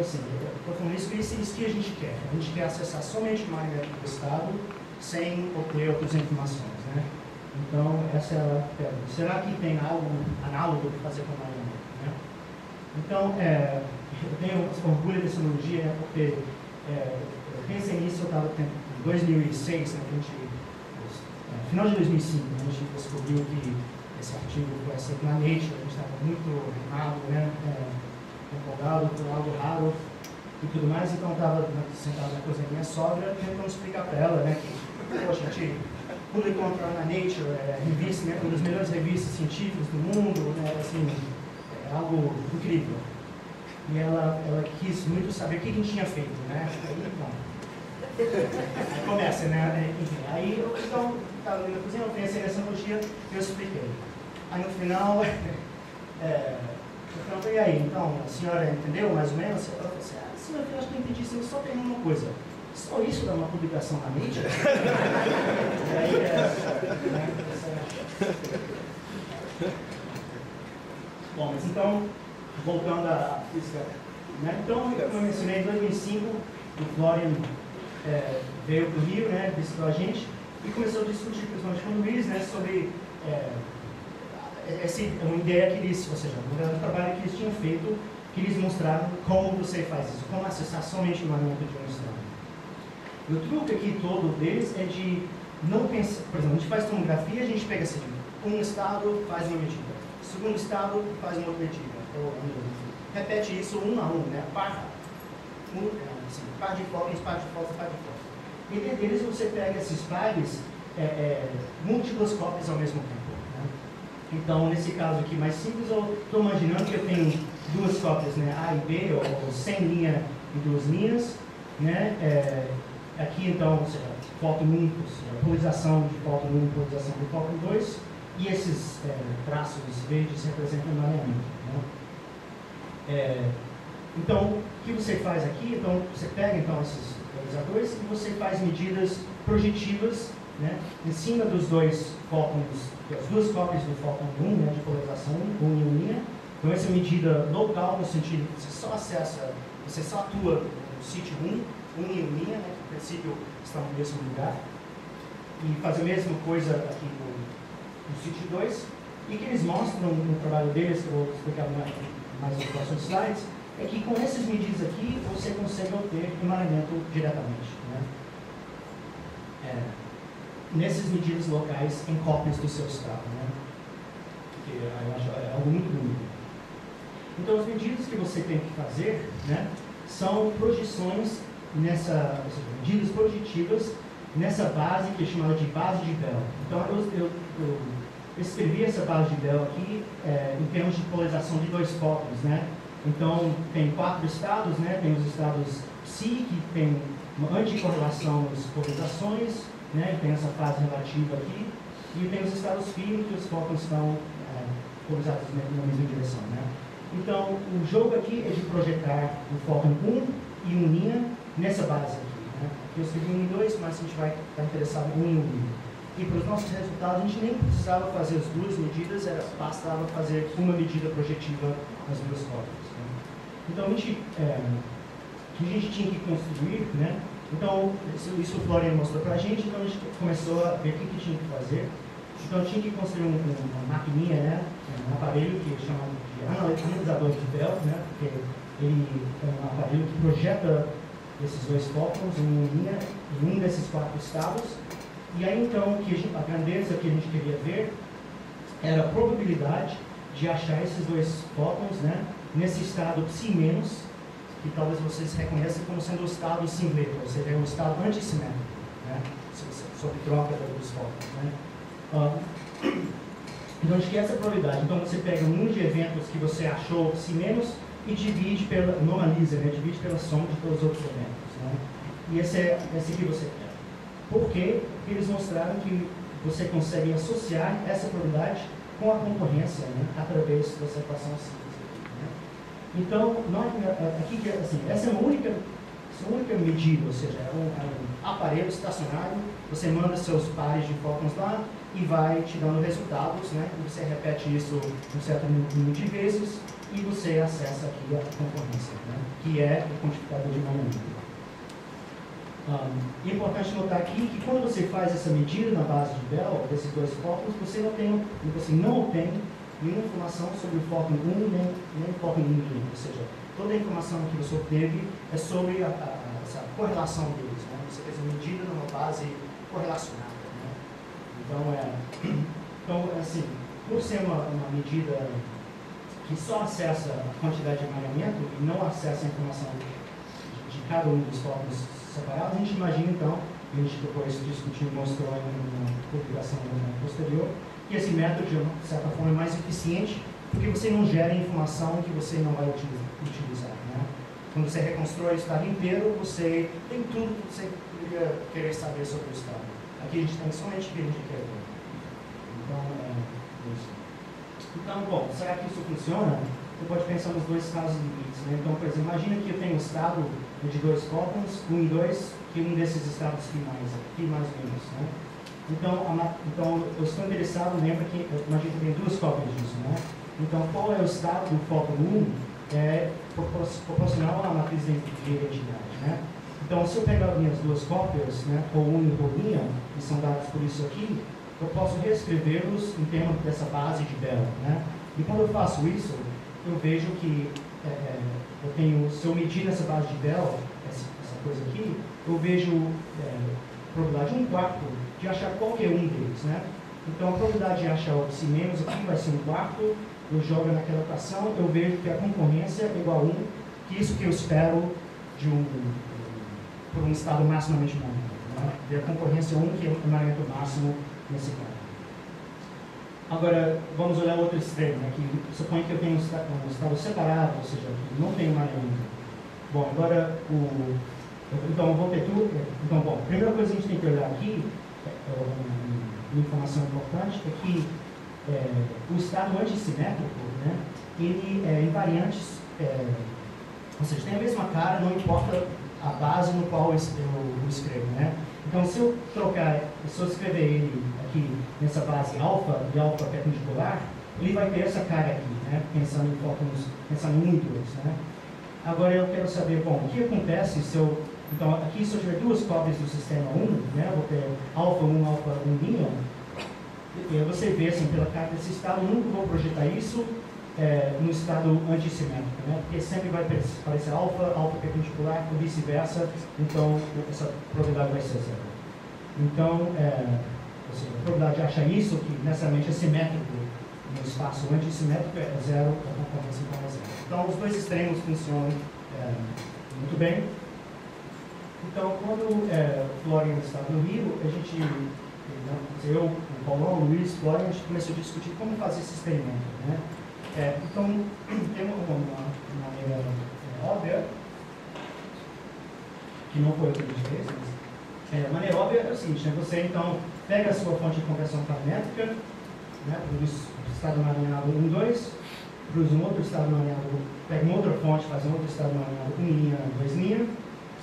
assim, eu estou falando isso que a gente quer. A gente quer acessar somente o magnético do estado sem obter outras informações, né? Então, essa é a pergunta. Será que tem algo análogo para fazer com o magnético, né? Então, eu tenho orgulho dessa analogia, né? Porque eu pensei nisso, eu estava em 2006, né? Final de 2005, né, a gente descobriu que esse artigo vai ser na Nature. A gente estava muito animado, né, empolgado por algo raro e tudo mais. Então, estava sentado na cozinha da minha sogra, tentando explicar para ela, né, que, poxa, a gente pude encontrar na Nature, revista, né, uma das melhores revistas científicas do mundo, né, assim, algo incrível. E ela quis muito saber o que a gente tinha feito, né? Aí começa, né? Enfim, aí eu estava ali na cozinha, eu pensei nessa analogia e eu expliquei. Aí no final, eu perguntei, e aí, então, a senhora entendeu mais ou menos? Ela falou assim, senhora, eu acho que eu entendi isso, eu só tenho uma coisa. Só isso dá uma publicação na mídia? E aí, né? Bom, mas então, voltando à física, né? Então, como eu mencionei, em 2005, o Florian veio para o Rio, né, visitou a gente e começou a discutir principalmente com o Luiz, né, sobre uma ideia que eles, ou seja, um trabalho que eles tinham feito, que eles mostraram como você faz isso, como acessar somente o magnético de um estado. E o truque aqui todo deles é de não pensar, por exemplo, a gente faz tomografia, a gente pega assim, um estado faz uma medida, segundo estado faz uma outra medida, repete isso um a um, né, par de fósseis, par de fósseis, par de fósseis. E deles você pega esses pares, múltiplas cópias ao mesmo tempo, né? Então, nesse caso aqui mais simples, eu estou imaginando que eu tenho duas cópias, né, A e B, ou sem linha e duas linhas, né? Aqui, então, ou seja, fóton 1, polarização de fóton 1, polarização de fóton 2, e esses traços verdes representam o alinhamento, né? Então, o que você faz aqui? Então, você pega então, esses polarizadores e você faz medidas projetivas, né, em cima dos dois fótons, das duas cópias do fóton 1, né, de polarização 1 em uma linha. Então, essa é uma medida local, no sentido que você só atua no sítio 1 em uma linha, né, que no princípio está no mesmo lugar. E faz a mesma coisa aqui no sítio 2. E que eles mostram no trabalho deles, que eu vou explicar mais nos próximos slides, é que com essas medidas aqui você consegue obter emaranhamento diretamente, né? Nessas medidas locais em cópias do seu estado, né? Que eu acho é algo muito bonito. Então, as medidas que você tem que fazer, né, são projeções medidas projetivas nessa base que é chamada de base de Bell. Então, eu escrevi essa base de Bell aqui em termos de polarização de dois fótons, né? Então, tem quatro estados, né? Tem os estados psi, que tem uma anticorrelação das polarizações, né? Tem essa fase relativa aqui. E tem os estados phi, que os fótons estão polarizados na mesma direção, né? Então, o jogo aqui é de projetar o fóton 1 e 1' nessa base aqui, né? Aqui eu escrevi 1 e 2, mas a gente vai estar interessado em 1 e 1'. E para os nossos resultados, a gente nem precisava fazer as duas medidas, bastava fazer uma medida projetiva nas duas fótons. Então, a gente tinha que construir, né? Então, isso o Florian mostrou para a gente, então a gente começou a ver o que tinha que fazer. Então, tinha que construir uma maquininha, né? Um aparelho que chamava de pouquinho da noite de Bell, né? Porque ele é um aparelho que projeta esses dois fótons em um desses quatro estados. E aí, então, a grandeza que a gente queria ver era a probabilidade de achar esses dois fótons, né, nesse estado psi menos, que talvez vocês reconheçam como sendo o estado singleto, ou seja, é um estado antissimétrico, né, sobre troca dos fótons, né. Então, acho que essa é a probabilidade. Então, você pega o número de eventos que você achou psi menos e divide pela, normaliza, né, divide pela soma de todos os outros eventos, né. E esse aqui você pega. Por quê? Porque eles mostraram que você consegue associar essa probabilidade com a concorrência, né, através dessa equação simples aqui, né? Então, aqui, assim, essa é uma única medida, ou seja, é um aparelho estacionário, você manda seus pares de fótons lá e vai te dando resultados, né, e você repete isso um certo número de vezes e você acessa aqui a concorrência, né, que é o quantificador de Nature. É importante notar aqui que quando você faz essa medida na base de Bell, desses dois fótons, você não obtém nenhuma informação sobre o fóton 1 nem o fóton 1, ou seja, toda a informação que você obteve é sobre essa correlação deles, né? Você fez uma medida numa base correlacionada, né? Então, assim, por ser uma medida que só acessa a quantidade de emaranhamento e não acessa a informação de cada um dos fótons separados, a gente imagina, então, a gente depois discutiu e mostrou em uma publicação posterior, que esse método, de certa forma, é mais eficiente porque você não gera informação que você não vai utilizar, né? Quando você reconstrói o estado inteiro, você tem tudo que você poderia querer saber sobre o estado. Aqui a gente tem somente o que a gente quer ver. Então, é isso. Então, bom, será que isso funciona? Você pode pensar nos dois casos limites, né? Então, por exemplo, imagina que eu tenho um estado de dois fótons, um e dois, que um desses estados Φ mais ou menos, né? Então, eu estou interessado, lembra que a gente tem duas cópias disso, né? Então, qual é o estado do fóton 1 é proporcional à matriz de identidade, né? Então, se eu pegar as minhas duas cópias, né, ou um e bolinha, que são dados por isso aqui, eu posso reescrevê-los em termos dessa base de Bell, né? E quando eu faço isso, eu vejo que se eu medir nessa base de Bell, essa coisa aqui, eu vejo probabilidade 1/4 de achar qualquer um deles, né? Então, a probabilidade de achar o psi menos aqui vai ser 1/4, eu jogo naquela equação, eu vejo que a concorrência é igual a 1, que isso que eu espero por um estado maximamente maior, né? E a concorrência é 1, que é o emaranhamento máximo nesse caso. Agora, vamos olhar o outro extremo, né? Que supõe que eu tenho um estado separado, ou seja, que não tem emaranhamento. Bom, agora, a primeira coisa que a gente tem que olhar aqui, uma informação importante, é que o estado antissimétrico, né, ele é invariante, ou seja, tem a mesma cara, não importa a base no qual eu escrevo, né? Então, se eu escrever ele aqui nessa base alfa, de alfa perpendicular, ele vai ter essa cara aqui, né? Pensando em fótons, pensando em 1 e 2, né? Agora eu quero saber, bom, o que acontece se eu... Então, aqui se eu tiver duas cópias do sistema 1, né? Vou ter alfa 1, alfa 1', você vê, assim, pela cara desse estado, nunca vou projetar isso no estado antissimétrico, né? Porque sempre vai aparecer alfa perpendicular, ou vice-versa, então essa probabilidade vai ser zero. Então, assim, a probabilidade de achar isso, que necessariamente é simétrico, no espaço antissimétrico é zero, a concorrência é zero. Então, os dois extremos funcionam muito bem. Então, quando Florian estava no Rio, a gente, eu, o Paulão, o Luiz, Florian, a gente começou a discutir como fazer esse experimento, né? Então, tem uma maneira óbvia, que não foi o que a gente fez, mas a maneira óbvia é o seguinte, né? Você, então, pega a sua fonte de conversão paramétrica, né? Produz o estado emaranhado 1, 2, produz um outro estado emaranhado, pega uma outra fonte, faz um outro estado emaranhado 1', 2',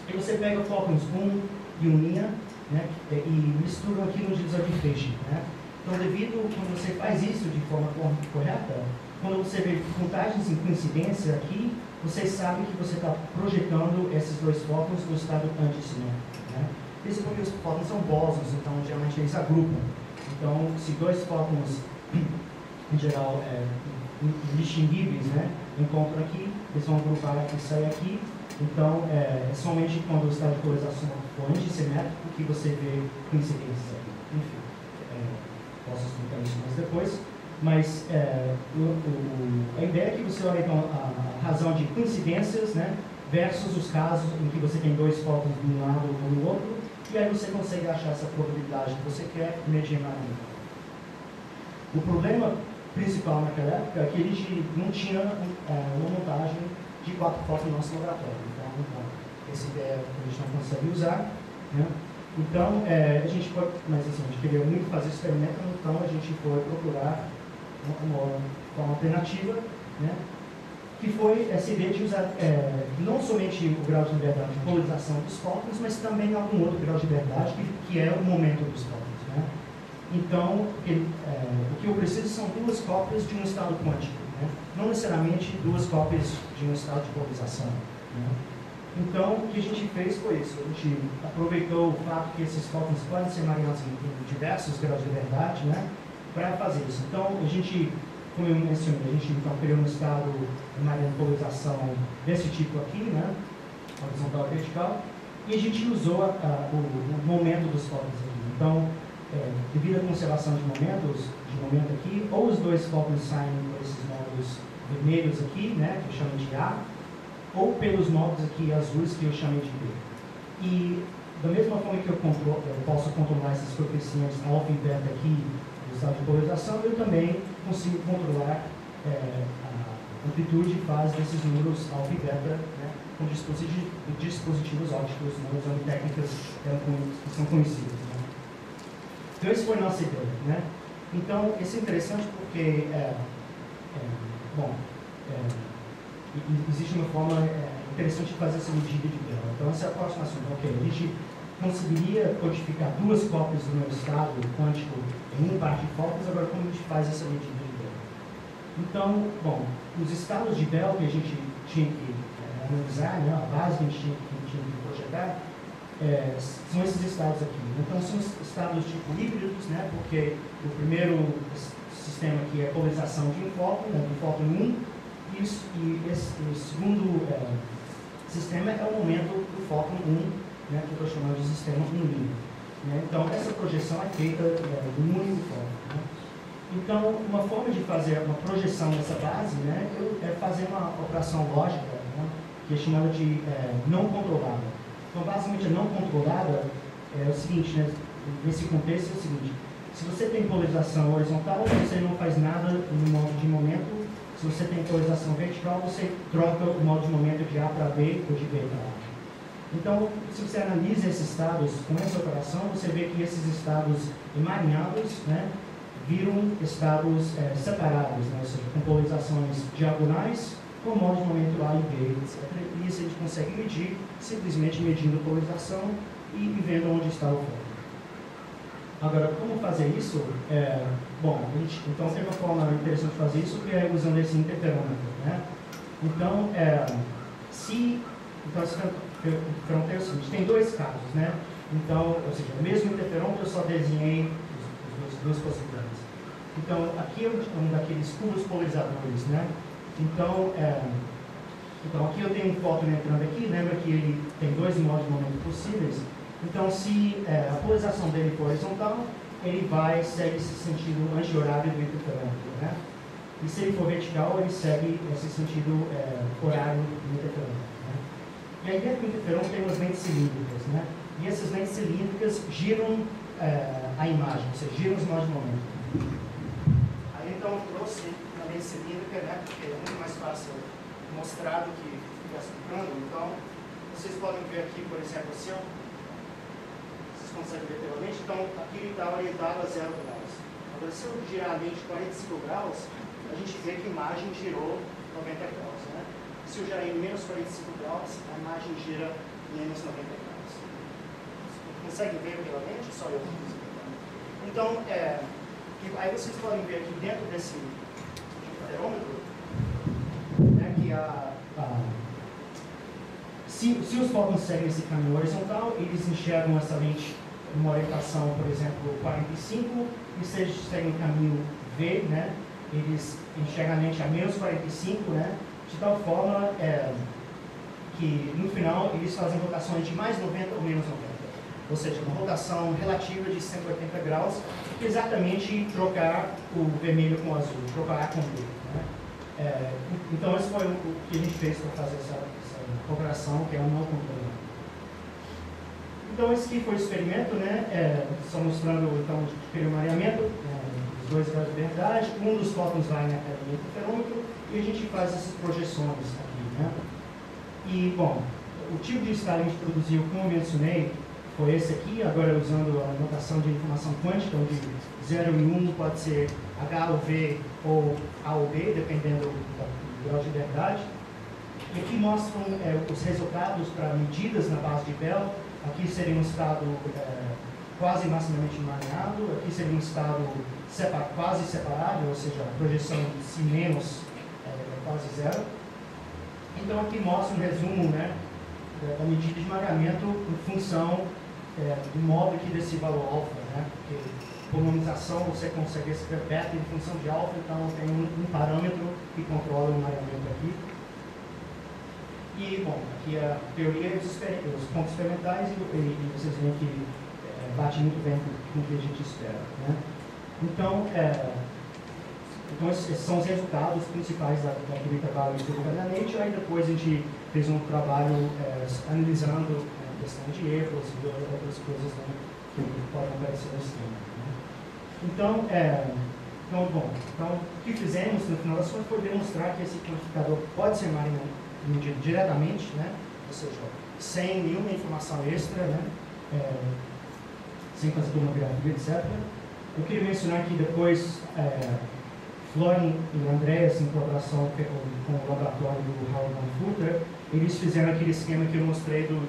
e você pega fótons 1 e 1', né, e mistura aqui no divisor de feixe, né? Então, quando você faz isso de forma correta, quando você vê contagens em coincidência aqui, você sabe que você está projetando esses dois fótons no estado antissimétrico, né? Isso porque os fótons são bósons, então geralmente eles agrupam. Então, se dois fótons, em geral, indistinguíveis, né? Encontro aqui, eles vão agrupar aqui e sair aqui. Então, somente quando o estado de polarização for antissimétrico que você vê coincidências aqui. Enfim, posso explicar isso mais depois. Mas a ideia é que você olha então a razão de coincidências, né, versus os casos em que você tem dois focos de um lado ou do outro, e aí você consegue achar essa probabilidade que você quer medindo. O problema principal naquela época é que a gente não tinha uma montagem de 4 focos no nosso laboratório. Então, essa ideia a gente não consegue usar, né? Então, a gente pode, mas assim, a gente queria muito fazer experimento, então a gente foi procurar uma alternativa, né? Que foi essa ideia de usar não somente o grau de liberdade de polarização dos fótons, mas também algum outro grau de liberdade que é o momento dos fótons, né? Então, o que eu preciso são 2 cópias de um estado quântico, né? Não necessariamente 2 cópias de um estado de polarização, né? Então, o que a gente fez foi isso. A gente aproveitou o fato que esses fótons podem ser marinhados em diversos graus de liberdade, né, para fazer isso. Então, a gente, como eu mencionei, a gente então criou um estado de polarização desse tipo aqui, né, horizontal e vertical, e a gente usou o momento dos fótons aqui. Então, devido à conservação de momentos, aqui, ou os 2 fótons saem por esses nódulos vermelhos aqui, né, que eu chamo de A, ou pelos nódulos aqui azuis, que eu chamei de B. E da mesma forma que eu posso controlar esses coeficientes alfa e beta aqui do estado de polarização, eu também consigo controlar a amplitude e fase desses números alfa e beta, né, com dispositivos ópticos, né, usando técnicas que são conhecidas, né. Então, esse foi nossa ideia, né? Então, isso é interessante porque, existe uma forma interessante de fazer essa medida de grau. Então, essa é a aproximação. Ok, a gente conseguiria codificar 2 cópias do meu estado quântico em um par de focos, agora como a gente faz essa medida de grau? Então, os estados de Bell que a gente tinha que analisar, né, a base que a gente tinha que projetar, são esses estados aqui. Então, são estados tipo híbridos, né, porque o primeiro sistema aqui é a polarização de um fóton, né, do fóton 1, e o segundo sistema é o momento do fóton 1, né, que eu estou chamando de sistema 1'. Né? Então, essa projeção é feita do único fóton, né? Então, uma forma de fazer uma projeção dessa base, né, é fazer uma operação lógica, né, que é chamada de não controlada. Então, basicamente, a não controlada é o seguinte, né, nesse contexto é o seguinte: se você tem polarização horizontal, você não faz nada no modo de momento. Se você tem polarização vertical, você troca o modo de momento de A para B ou de B para A. Então, se você analisa esses estados com essa operação, você vê que esses estados emaranhados, né, viram estados separados, né, ou seja, com polarizações diagonais, com o modo de momento A e B, etc. E isso a gente consegue medir simplesmente medindo a polarização e vendo onde está o fóton. Agora, como fazer isso? Então tem uma forma interessante de fazer isso, que é usando esse interferômetro, né? Então, é o seguinte: tem 2 casos, né? Então, ou seja, o mesmo interferômetro, eu só desenhei as 2 possibilidades. Então, aqui é um daqueles cubos polarizadores, né? Então, aqui eu tenho um fóton entrando aqui, lembra que ele tem 2 modos de momento possíveis. Então, se a polarização dele for horizontal, ele segue esse sentido anti-horário do interferômetro, né? E se ele for vertical, ele segue esse sentido horário do interferômetro, né? E a ideia do interferômetro tem umas lentes cilíndricas, né? E essas lentes cilíndricas giram a imagem, ou seja, giram os nós de momento. Aí, então, eu trouxe a lente cilíndrica, né? Porque é muito mais fácil mostrar do que ficar explicando. Então, vocês podem ver aqui, por exemplo, se eu consegue ver pela lente, então aqui ele está orientado a 0 graus. Agora, se eu girar a lente 45 graus, a gente vê que a imagem girou 90 graus, né? Se eu girar em menos 45 graus, a imagem gira menos 90 graus. Consegue ver pela lente? Só eu consigo. Então, aí vocês podem ver aqui dentro desse interferômetro, né, que se os fótons seguem esse caminho horizontal, eles enxergam essa lente numa orientação, por exemplo, 45, e se eles seguem o caminho V, né, eles enxergam a lente a menos 45, né? De tal forma que no final eles fazem rotações de mais 90 ou menos 90. Ou seja, uma rotação relativa de 180 graus, exatamente trocar o vermelho com o azul, trocar A com B. Né? Então, esse foi o que a gente fez para fazer essa comparação, que é um não controlado. Então, esse aqui foi o experimento, né? Só mostrando então, o emaranhamento, os dois graus de verdade, um dos fótons vai na academia do interferômetro e a gente faz essas projeções aqui. Né? E, bom, o tipo de estado que a gente produziu, como eu mencionei, foi esse aqui, agora usando a notação de informação quântica, onde 0 e 1 pode ser H ou V ou A ou B, dependendo do grau de verdade. E aqui mostram os resultados para medidas na base de Bell. Aqui seria um estado quase maximamente emaranhado, aqui seria um estado quase separado, ou seja, a projeção de si menos é quase zero. Então aqui mostra um resumo, né, da medida de emaranhamento em função do modo que desse valor alfa, né? Porque polarização você consegue escrever beta em função de alfa, então tem um parâmetro que controla o emaranhamento aqui. E, bom, aqui a teoria e os pontos experimentais, e vocês veem que bate muito bem com o que a gente espera. Né? Então, então, esses são os resultados principais daquele trabalho de publicação da Nature. Aí depois a gente fez um trabalho analisando a questão de erros e outras coisas, né, que podem aparecer no sistema. Né? Então, então, o que fizemos no final das contas foi demonstrar que esse quantificador pode ser medido diretamente, né, ou seja, sem nenhuma informação extra, né, sem fazer tomografia, etc. Eu queria mencionar que depois... Florian e Andreas, em colaboração com o laboratório do Raul Manfutra, eles fizeram aquele esquema que eu mostrei dos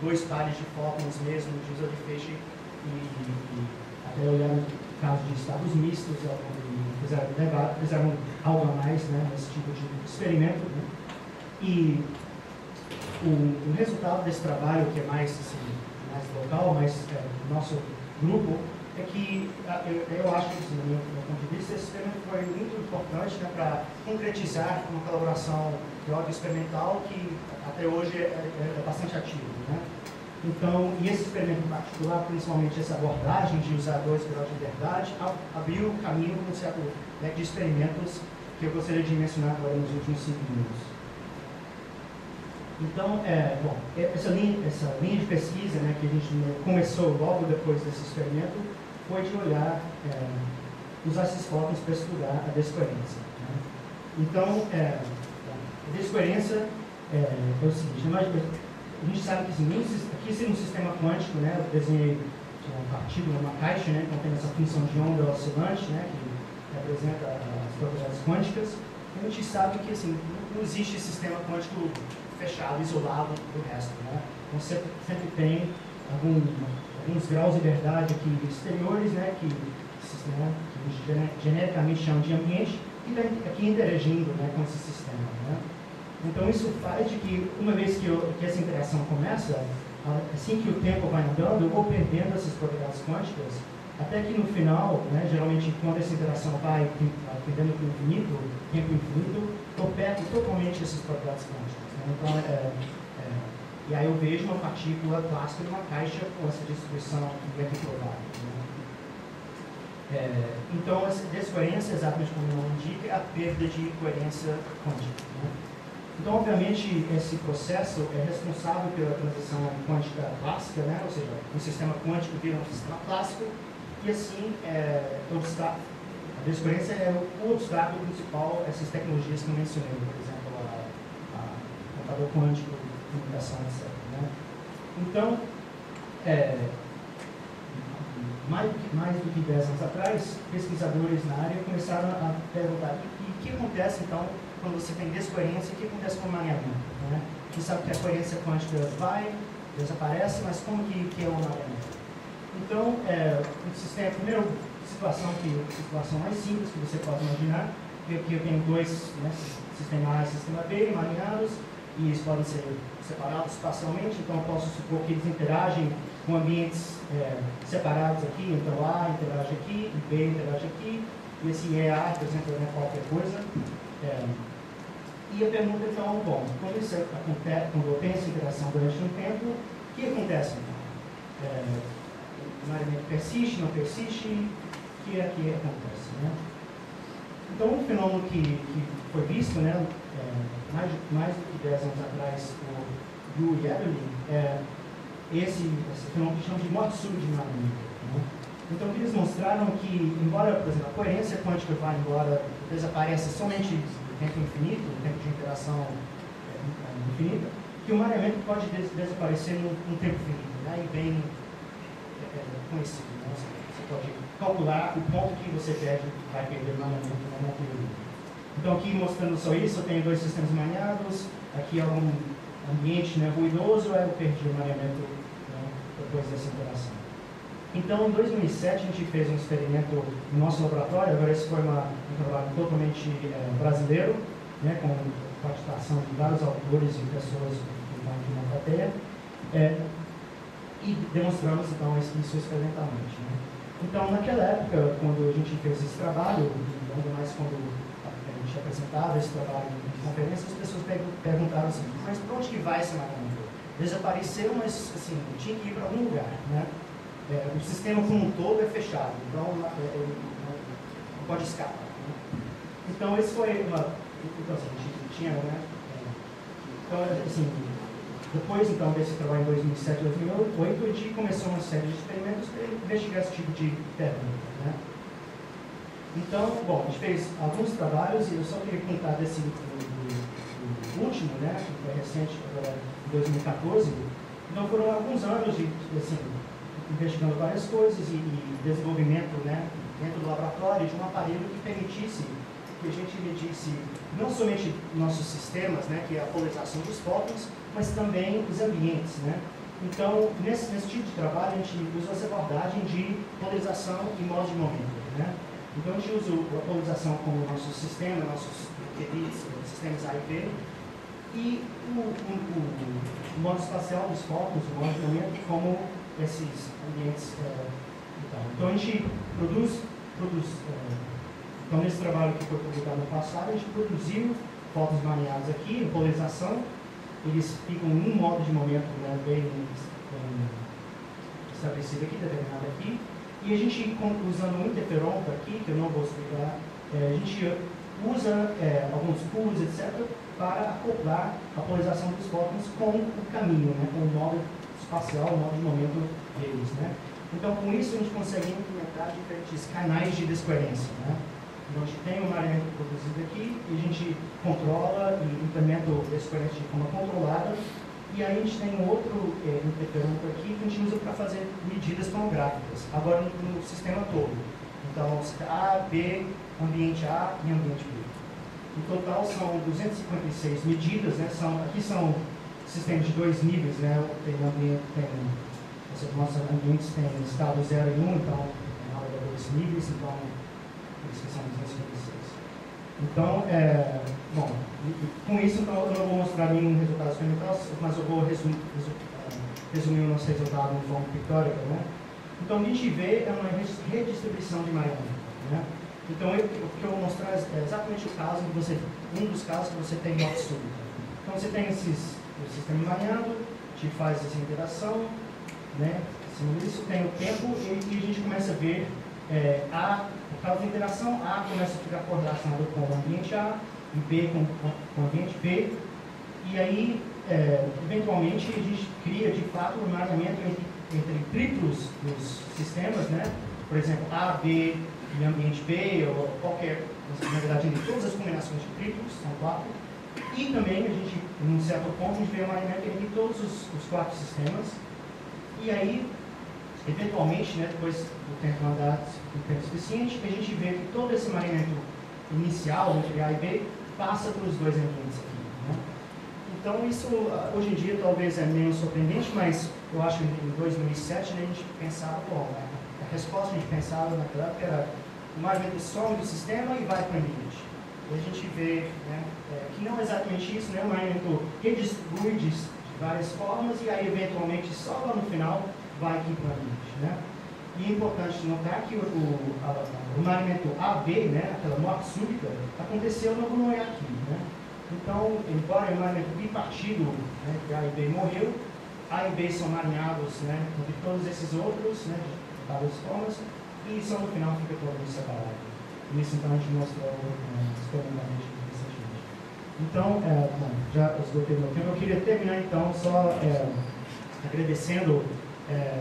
dois pares de fótons mesmo, de uso de feixe, e até olhando o caso de estados mistos, fizeram algo a mais, né, nesse tipo de experimento. Né? E o resultado desse trabalho, que é mais, assim, mais local, mais do nosso grupo, é que eu acho que, do meu ponto de vista, esse experimento foi muito importante, né, para concretizar uma colaboração teórica experimental que até hoje é bastante ativa. Né? Então, e esse experimento em particular, principalmente essa abordagem de usar dois graus de liberdade, abriu o caminho para um certo leque de experimentos que eu gostaria de mencionar agora nos últimos 5 minutos. Então, bom, essa linha de pesquisa, né, que a gente começou logo depois desse experimento, foi de olhar, usar esses fótons para estudar a descoerência. Né? Então, a descoerência é o seguinte: a gente sabe que aqui seria um sistema quântico, né, eu desenhei uma partícula, uma caixa, né, então tem essa função de onda oscilante, né, que representa as propriedades quânticas. A gente sabe que assim, não existe sistema quântico fechado, isolado do resto. Né? Então, sempre tem alguns graus de verdade aqui exteriores, né? Que a gente genericamente chama de ambiente, e aqui interagindo, né, com esse sistema. Né? Então, isso faz de que, uma vez que essa interação começa, assim que o tempo vai andando, eu vou perdendo essas propriedades quânticas, até que no final, né, geralmente quando essa interação vai perdendo para o infinito, tempo infinito, eu perco totalmente essas propriedades quânticas. Então, e aí eu vejo uma partícula clássica de uma caixa com essa distribuição bem provável. Né? Então, essa descoerência, exatamente como o nome indica, é a perda de coerência quântica. Né? Então, obviamente, esse processo é responsável pela transição quântica clássica, né? Ou seja, um sistema quântico vira um sistema clássico, e assim, a descoerência é o obstáculo principal a essas tecnologias que eu mencionei, por exemplo, quântico, comunicação, etc. Né? Então, mais do que 10 anos atrás, pesquisadores na área começaram a perguntar: e o que acontece então quando você tem descoerência? O que acontece com o emaranhamento? Né? A gente sabe que a coerência quântica vai, desaparece, mas como que é o emaranhamento? Então, a primeira situação, mais simples que você pode imaginar, é que eu tenho dois, né, sistema A e sistema B emaranhados, e eles podem ser separados espacialmente, então eu posso supor que eles interagem com ambientes separados aqui, então A interage aqui, B interage aqui, e esse IEA representa, né, qualquer coisa. E a pergunta então, bom, quando isso acontece, quando eu penso em interação durante um tempo, o que acontece então? O elemento persiste, não persiste, o que é que acontece, né? Então, um fenômeno que foi visto, né, mais do que 10 anos atrás por Yu e Evelyn, esse fenômeno que chamam de morte súbita de Emaranhamento, né? Então, eles mostraram que, embora, por exemplo, a coerência quântica vai embora, desaparece somente do tempo infinito, do tempo de interação infinita, que o Emaranhamento pode desaparecer num tempo finito, né? E bem conhecido, né? Você pode calcular o ponto que você vai perder no Emaranhamento na montanha. Então, aqui mostrando só isso, eu tenho dois sistemas emaranhados, aqui é um ambiente, né, ruidoso, aí eu perdi o emaranhamento, né, depois dessa interação. Então, em 2007, a gente fez um experimento no nosso laboratório, agora esse foi um trabalho totalmente brasileiro, né, com participação de vários autores e pessoas que estão aqui na plateia, e demonstramos, então, isso experimentalmente, né. Então, naquela época, quando a gente fez esse trabalho, ainda mais quando apresentava esse trabalho em conferência, as pessoas perguntaram assim, mas para onde que vai esse emaranhamento? Desapareceu, mas assim, tinha que ir para algum lugar, né? O sistema como um todo é fechado, então não pode escapar, né? Então, esse foi uma... Então, assim, a gente tinha, né? Então, assim, depois, então, desse trabalho em 2007, 2008, a gente começou uma série de experimentos para investigar esse tipo de pergunta, né? Então, bom, a gente fez alguns trabalhos e eu só queria contar desse último, né, que foi recente, agora em 2014. Então foram alguns anos de, assim, investigando várias coisas e desenvolvimento, né, dentro do laboratório de um aparelho que permitisse que a gente medisse não somente nossos sistemas, né, que é a polarização dos fótons, mas também os ambientes, né. Então, nesse tipo de trabalho, a gente usou essa abordagem de polarização e modo de momento, né. Então, a gente usa a polarização como nosso sistema, nossos QDs, sistemas A e B, e o modo espacial dos fótons, o modo de momento, como esses ambientes. Então, a gente então, nesse trabalho que foi publicado no passado, a gente produziu fótons emaranhados aqui, em polarização, eles ficam num modo de momento, né, bem estabelecido aqui, determinado aqui. E a gente, usando um interferômetro aqui, que eu não vou explicar, a gente usa alguns pulos, etc., para acoplar a polarização dos fótons com o caminho, né, com o modo espacial, o modo de momento deles, né? Então, com isso, a gente consegue implementar diferentes canais de descoerência, né? Então, a gente tem uma área produzida aqui, e a gente controla e implementa o descoerência de forma controlada. E aí a gente tem um outro interferômetro aqui que a gente usa para fazer medidas tomográficas, agora no sistema todo. Então, A, B, ambiente A e ambiente B. No total são 256 medidas, né? Aqui são sistemas de dois níveis, né? Tem ambiente, nossos ambientes têm estado 0 e 1, então é dois níveis, então por isso que são 256. Então, bom, com isso então, eu não vou mostrar nenhum resultado experimental, mas eu vou resumir o nosso resultado de forma pictórica, né? Então, o que a gente vê é uma redistribuição de emaranhamento, né? Então, o que eu vou mostrar é exatamente o caso que você, um dos casos que você tem morte súbita. Então, você tem o sistema emaranhado, te faz essa interação, né? Assim, isso tem o tempo e a gente começa a ver por causa da interação, A começa a ficar correlacionado com o ambiente A e B com o ambiente B. E aí, eventualmente, a gente cria, de fato, um emaranhamento entre triplos dos sistemas, né? Por exemplo, A, B e ambiente B, ou qualquer, na verdade, entre todas as combinações de triplos, são quatro. E também, a gente, num certo ponto, a gente vê um emaranhamento entre todos os quatro sistemas. E aí, eventualmente, né, depois do tempo andado, do tempo suficiente, a gente vê que todo esse emaranhamento inicial entre A e B passa pelos dois ambientes aqui, né? Então, isso hoje em dia talvez é menos surpreendente, mas eu acho que em 2007, né, a gente pensava, bom, né, a resposta que a gente pensava naquela época era o emaranhamento some do sistema e vai para o ambiente. E a gente vê, né, que não é exatamente isso, né, o emaranhamento redistribui de várias formas e aí eventualmente só lá no final vai aqui para o ambiente, né? E é importante notar que o marimento AB, né, aquela morte súbita, aconteceu no Brunhaki, né? Então, embora o marimento bipartido, né, que A e B morreu, A e B são marinhados, né, entre todos esses outros, né, de várias formas, e só no final fica todo separado. E isso então a gente mostrou experimentalmente recentemente. Então, bom, já esgotei meu tempo. Eu queria terminar então só agradecendo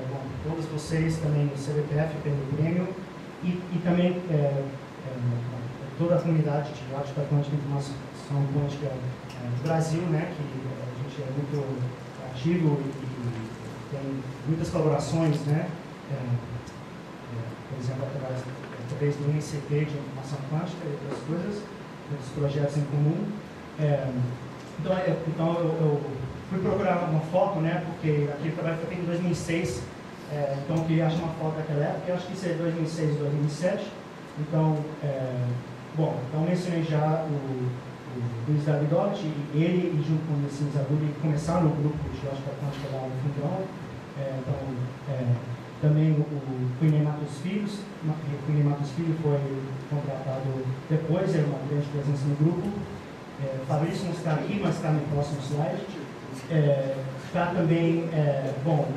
bom, todos vocês também do CBPF pelo prêmio e também toda a comunidade de Óptica Quântica e Informação Quântica do Brasil, né, que a gente é muito ativo e tem muitas colaborações, né, por exemplo, através do MCT de Informação Quântica e outras coisas, outros projetos em comum. Então eu fui procurar uma foto, né, porque aquele trabalho foi feito em 2006, então eu queria achar uma foto daquela época, eu acho que isso é 2006, 2007. Então, bom, então mencionei já o Luiz Davidotti, e ele, junto com o Luiz Zaburi, começaram o grupo de Óptica Quântica lá no Fundão. Também o Cunha Matos Filho, foi contratado depois, era uma grande presença no grupo. Fabrício não está aqui, mas está no próximo slide. Está também, bom,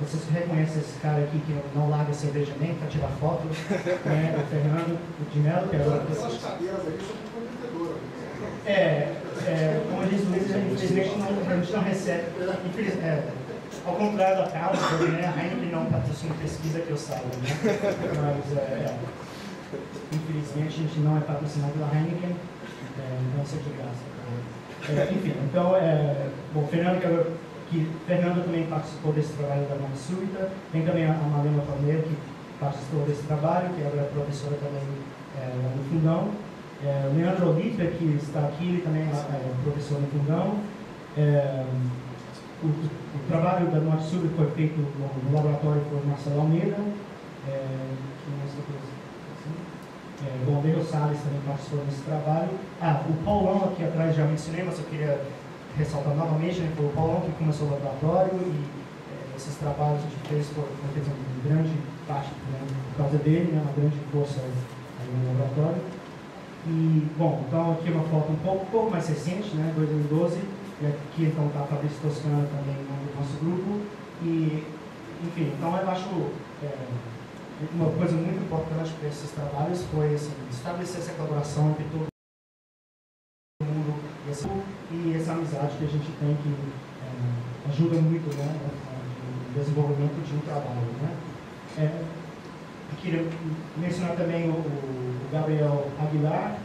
vocês reconhecem esse cara aqui que não larga a cerveja nem para tirar foto, né? O Fernando de Mello, que agora... Essas cadeiras aí são comprometedoras. Como diz o Luiz, infelizmente a gente não recebe. Ao contrário da causa, né? A Heineken não patrocina pesquisa que eu saiba, né? Mas, infelizmente, a gente não é patrocinado pela Heineken, não sei de graça. Enfim, então, bom, Fernando, Fernando também participou desse trabalho da Morte Súbita, tem também a Malena Palmeira, que participou desse trabalho, que agora é professora também lá no Fundão. O Leandro Olívia, que está aqui, ele também é professor no Fundão. O trabalho da Norte Sul foi feito no laboratório por Marcelo Almeida, o Almeida Salles também participou desse trabalho. O Paulão aqui atrás já mencionei, mas eu queria ressaltar novamente, né, foi o Paulão que começou o laboratório e esses trabalhos que a gente fez foram uma grande parte, né, por causa dele, né, uma grande força aí no laboratório. E, bom, então aqui uma foto um pouco mais recente, né, 2012. E aqui então está a Fabrício Toscano também no nosso grupo. E, enfim, então eu acho uma coisa muito importante para esses trabalhos foi assim, estabelecer essa colaboração entre todo mundo e essa amizade que a gente tem que ajuda muito, né, no desenvolvimento de um trabalho, né? Eu queria mencionar também o Gabriel Aguilar,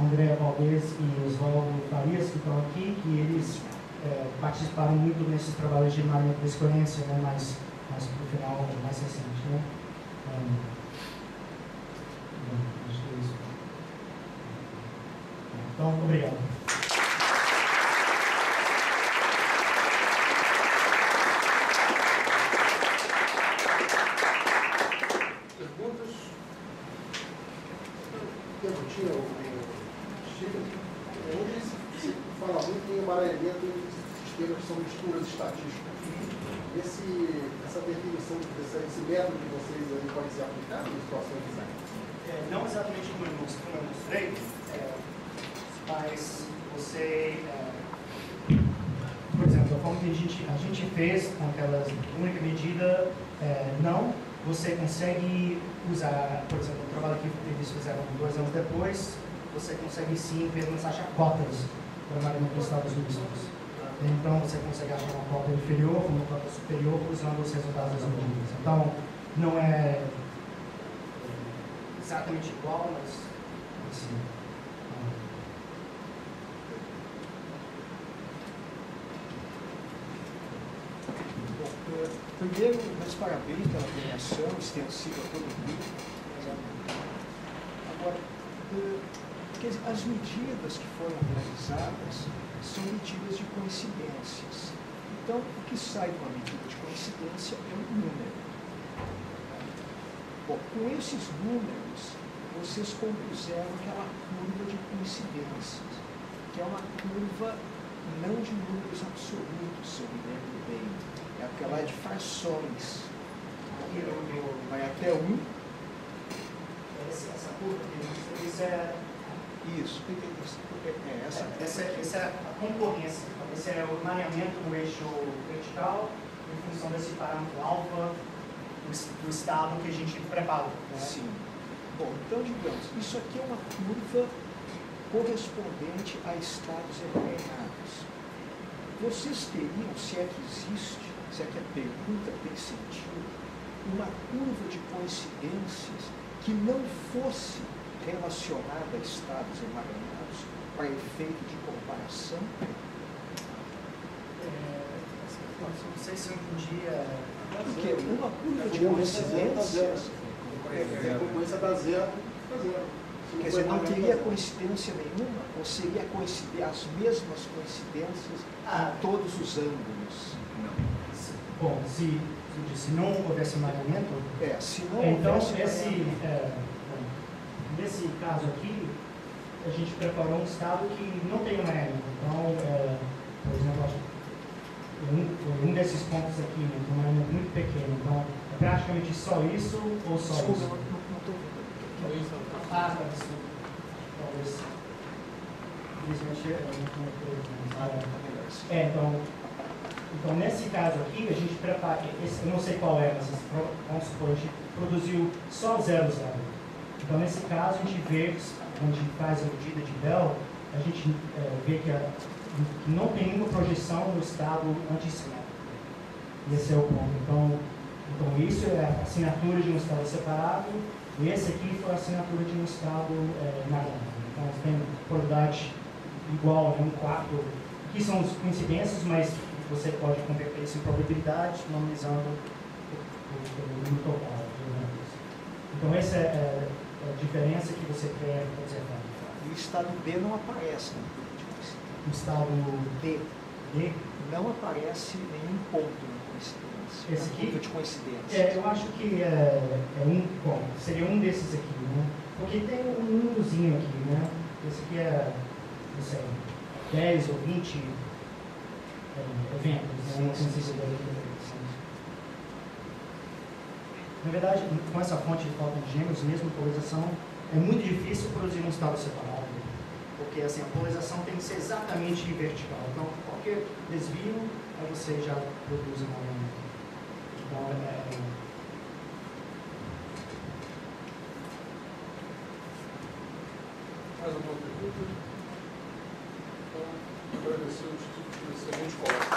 André Valdez e Oswaldo Farias, que estão aqui, que eles participaram muito nesses trabalhos de maneira de escolhência, né, mas no final mais recente, né? Acho que é isso. Então, obrigado. Perguntas? Hoje se fala muito em emaranhamento em sistemas que são misturas estatísticas. Essa definição, esse método de vocês aí pode ser aplicado em situações de design? Não exatamente como eu mostrei, mas você... por exemplo, a forma que a gente fez com aquela única medida, não. Você consegue usar, por exemplo, o trabalho que eles fizeram 2 anos depois, você consegue sim, pelo menos, achar cotas para marinha dos Estados Unidos. Então, você consegue achar uma cota inferior, uma cota superior, usando os resultados das medidas. Então, não é exatamente igual, mas assim. Primeiro, meus parabéns pela premiação extensiva a todo mundo. Agora, as medidas que foram realizadas são medidas de coincidências. Então, o que sai com a medida de coincidência é um número. Bom, com esses números, vocês compuseram aquela curva de coincidências, que é uma curva não de números absolutos, se eu me lembro bem, é aquela de frações. aqui vai até 1. Essa curva aqui, isso é... Isso, essa é a concorrência. Esse é o maneamento do eixo vertical em função desse parâmetro alfa do estado que a gente preparou. Né? Sim. Bom, então, digamos, isso aqui é uma curva correspondente a estados eternados. Vocês teriam, se é que existe, se é que a pergunta tem sentido, uma curva de coincidências que não fosse relacionada a estados emaranhados para efeito de comparação? Não sei se eu podia... Porque uma curva de coincidências... Coincidência dá zero, quer dizer, não teria coincidência nenhuma? Ou seria as mesmas coincidências em todos os ângulos? Não. Bom, se não houvesse maneamento... É, se não houvesse maneamento... Nesse caso aqui, a gente preparou um estado que não tem maneamento. Então, por exemplo... Um desses pontos aqui, né, um maneamento muito pequeno, então é praticamente só isso ou só isso? Desculpa, não estou vendo. Ah, tá, desculpa. Talvez. Infelizmente eu não estou. É, então nesse caso aqui, a gente prepara, eu não sei qual é, mas vamos supor, a gente produziu só 0,0. Então nesse caso, a gente vê, onde faz a medida de Bell, a gente vê que a que não tem nenhuma projeção no estado antissimétrico. Esse é o ponto. Então, isso é a assinatura de um estado separado, e esse aqui foi a assinatura de um estado maneamento. Então, tem probabilidade igual a 1/4. Aqui são as coincidências, mas você pode converter isso em probabilidade, normalizando o número total. Então, essa é a diferença que você quer observar. E o estado B não aparece, né? O estado D não aparece nenhum ponto de coincidência. Esse aqui? De coincidência. Eu acho que é um ponto. Seria um desses aqui, né? Porque tem um númerozinho aqui, né? Esse aqui é, não sei, 10 ou 20 eventos. Né? Na verdade, com essa fonte de falta de gêmeos, mesmo polarização, é muito difícil produzir um estado separado. Porque assim, a polarização tem que ser exatamente vertical. Então, qualquer desvio, aí você já produz um movimento. Então, Mais alguma pergunta? Então, agradecer o excelente colocação.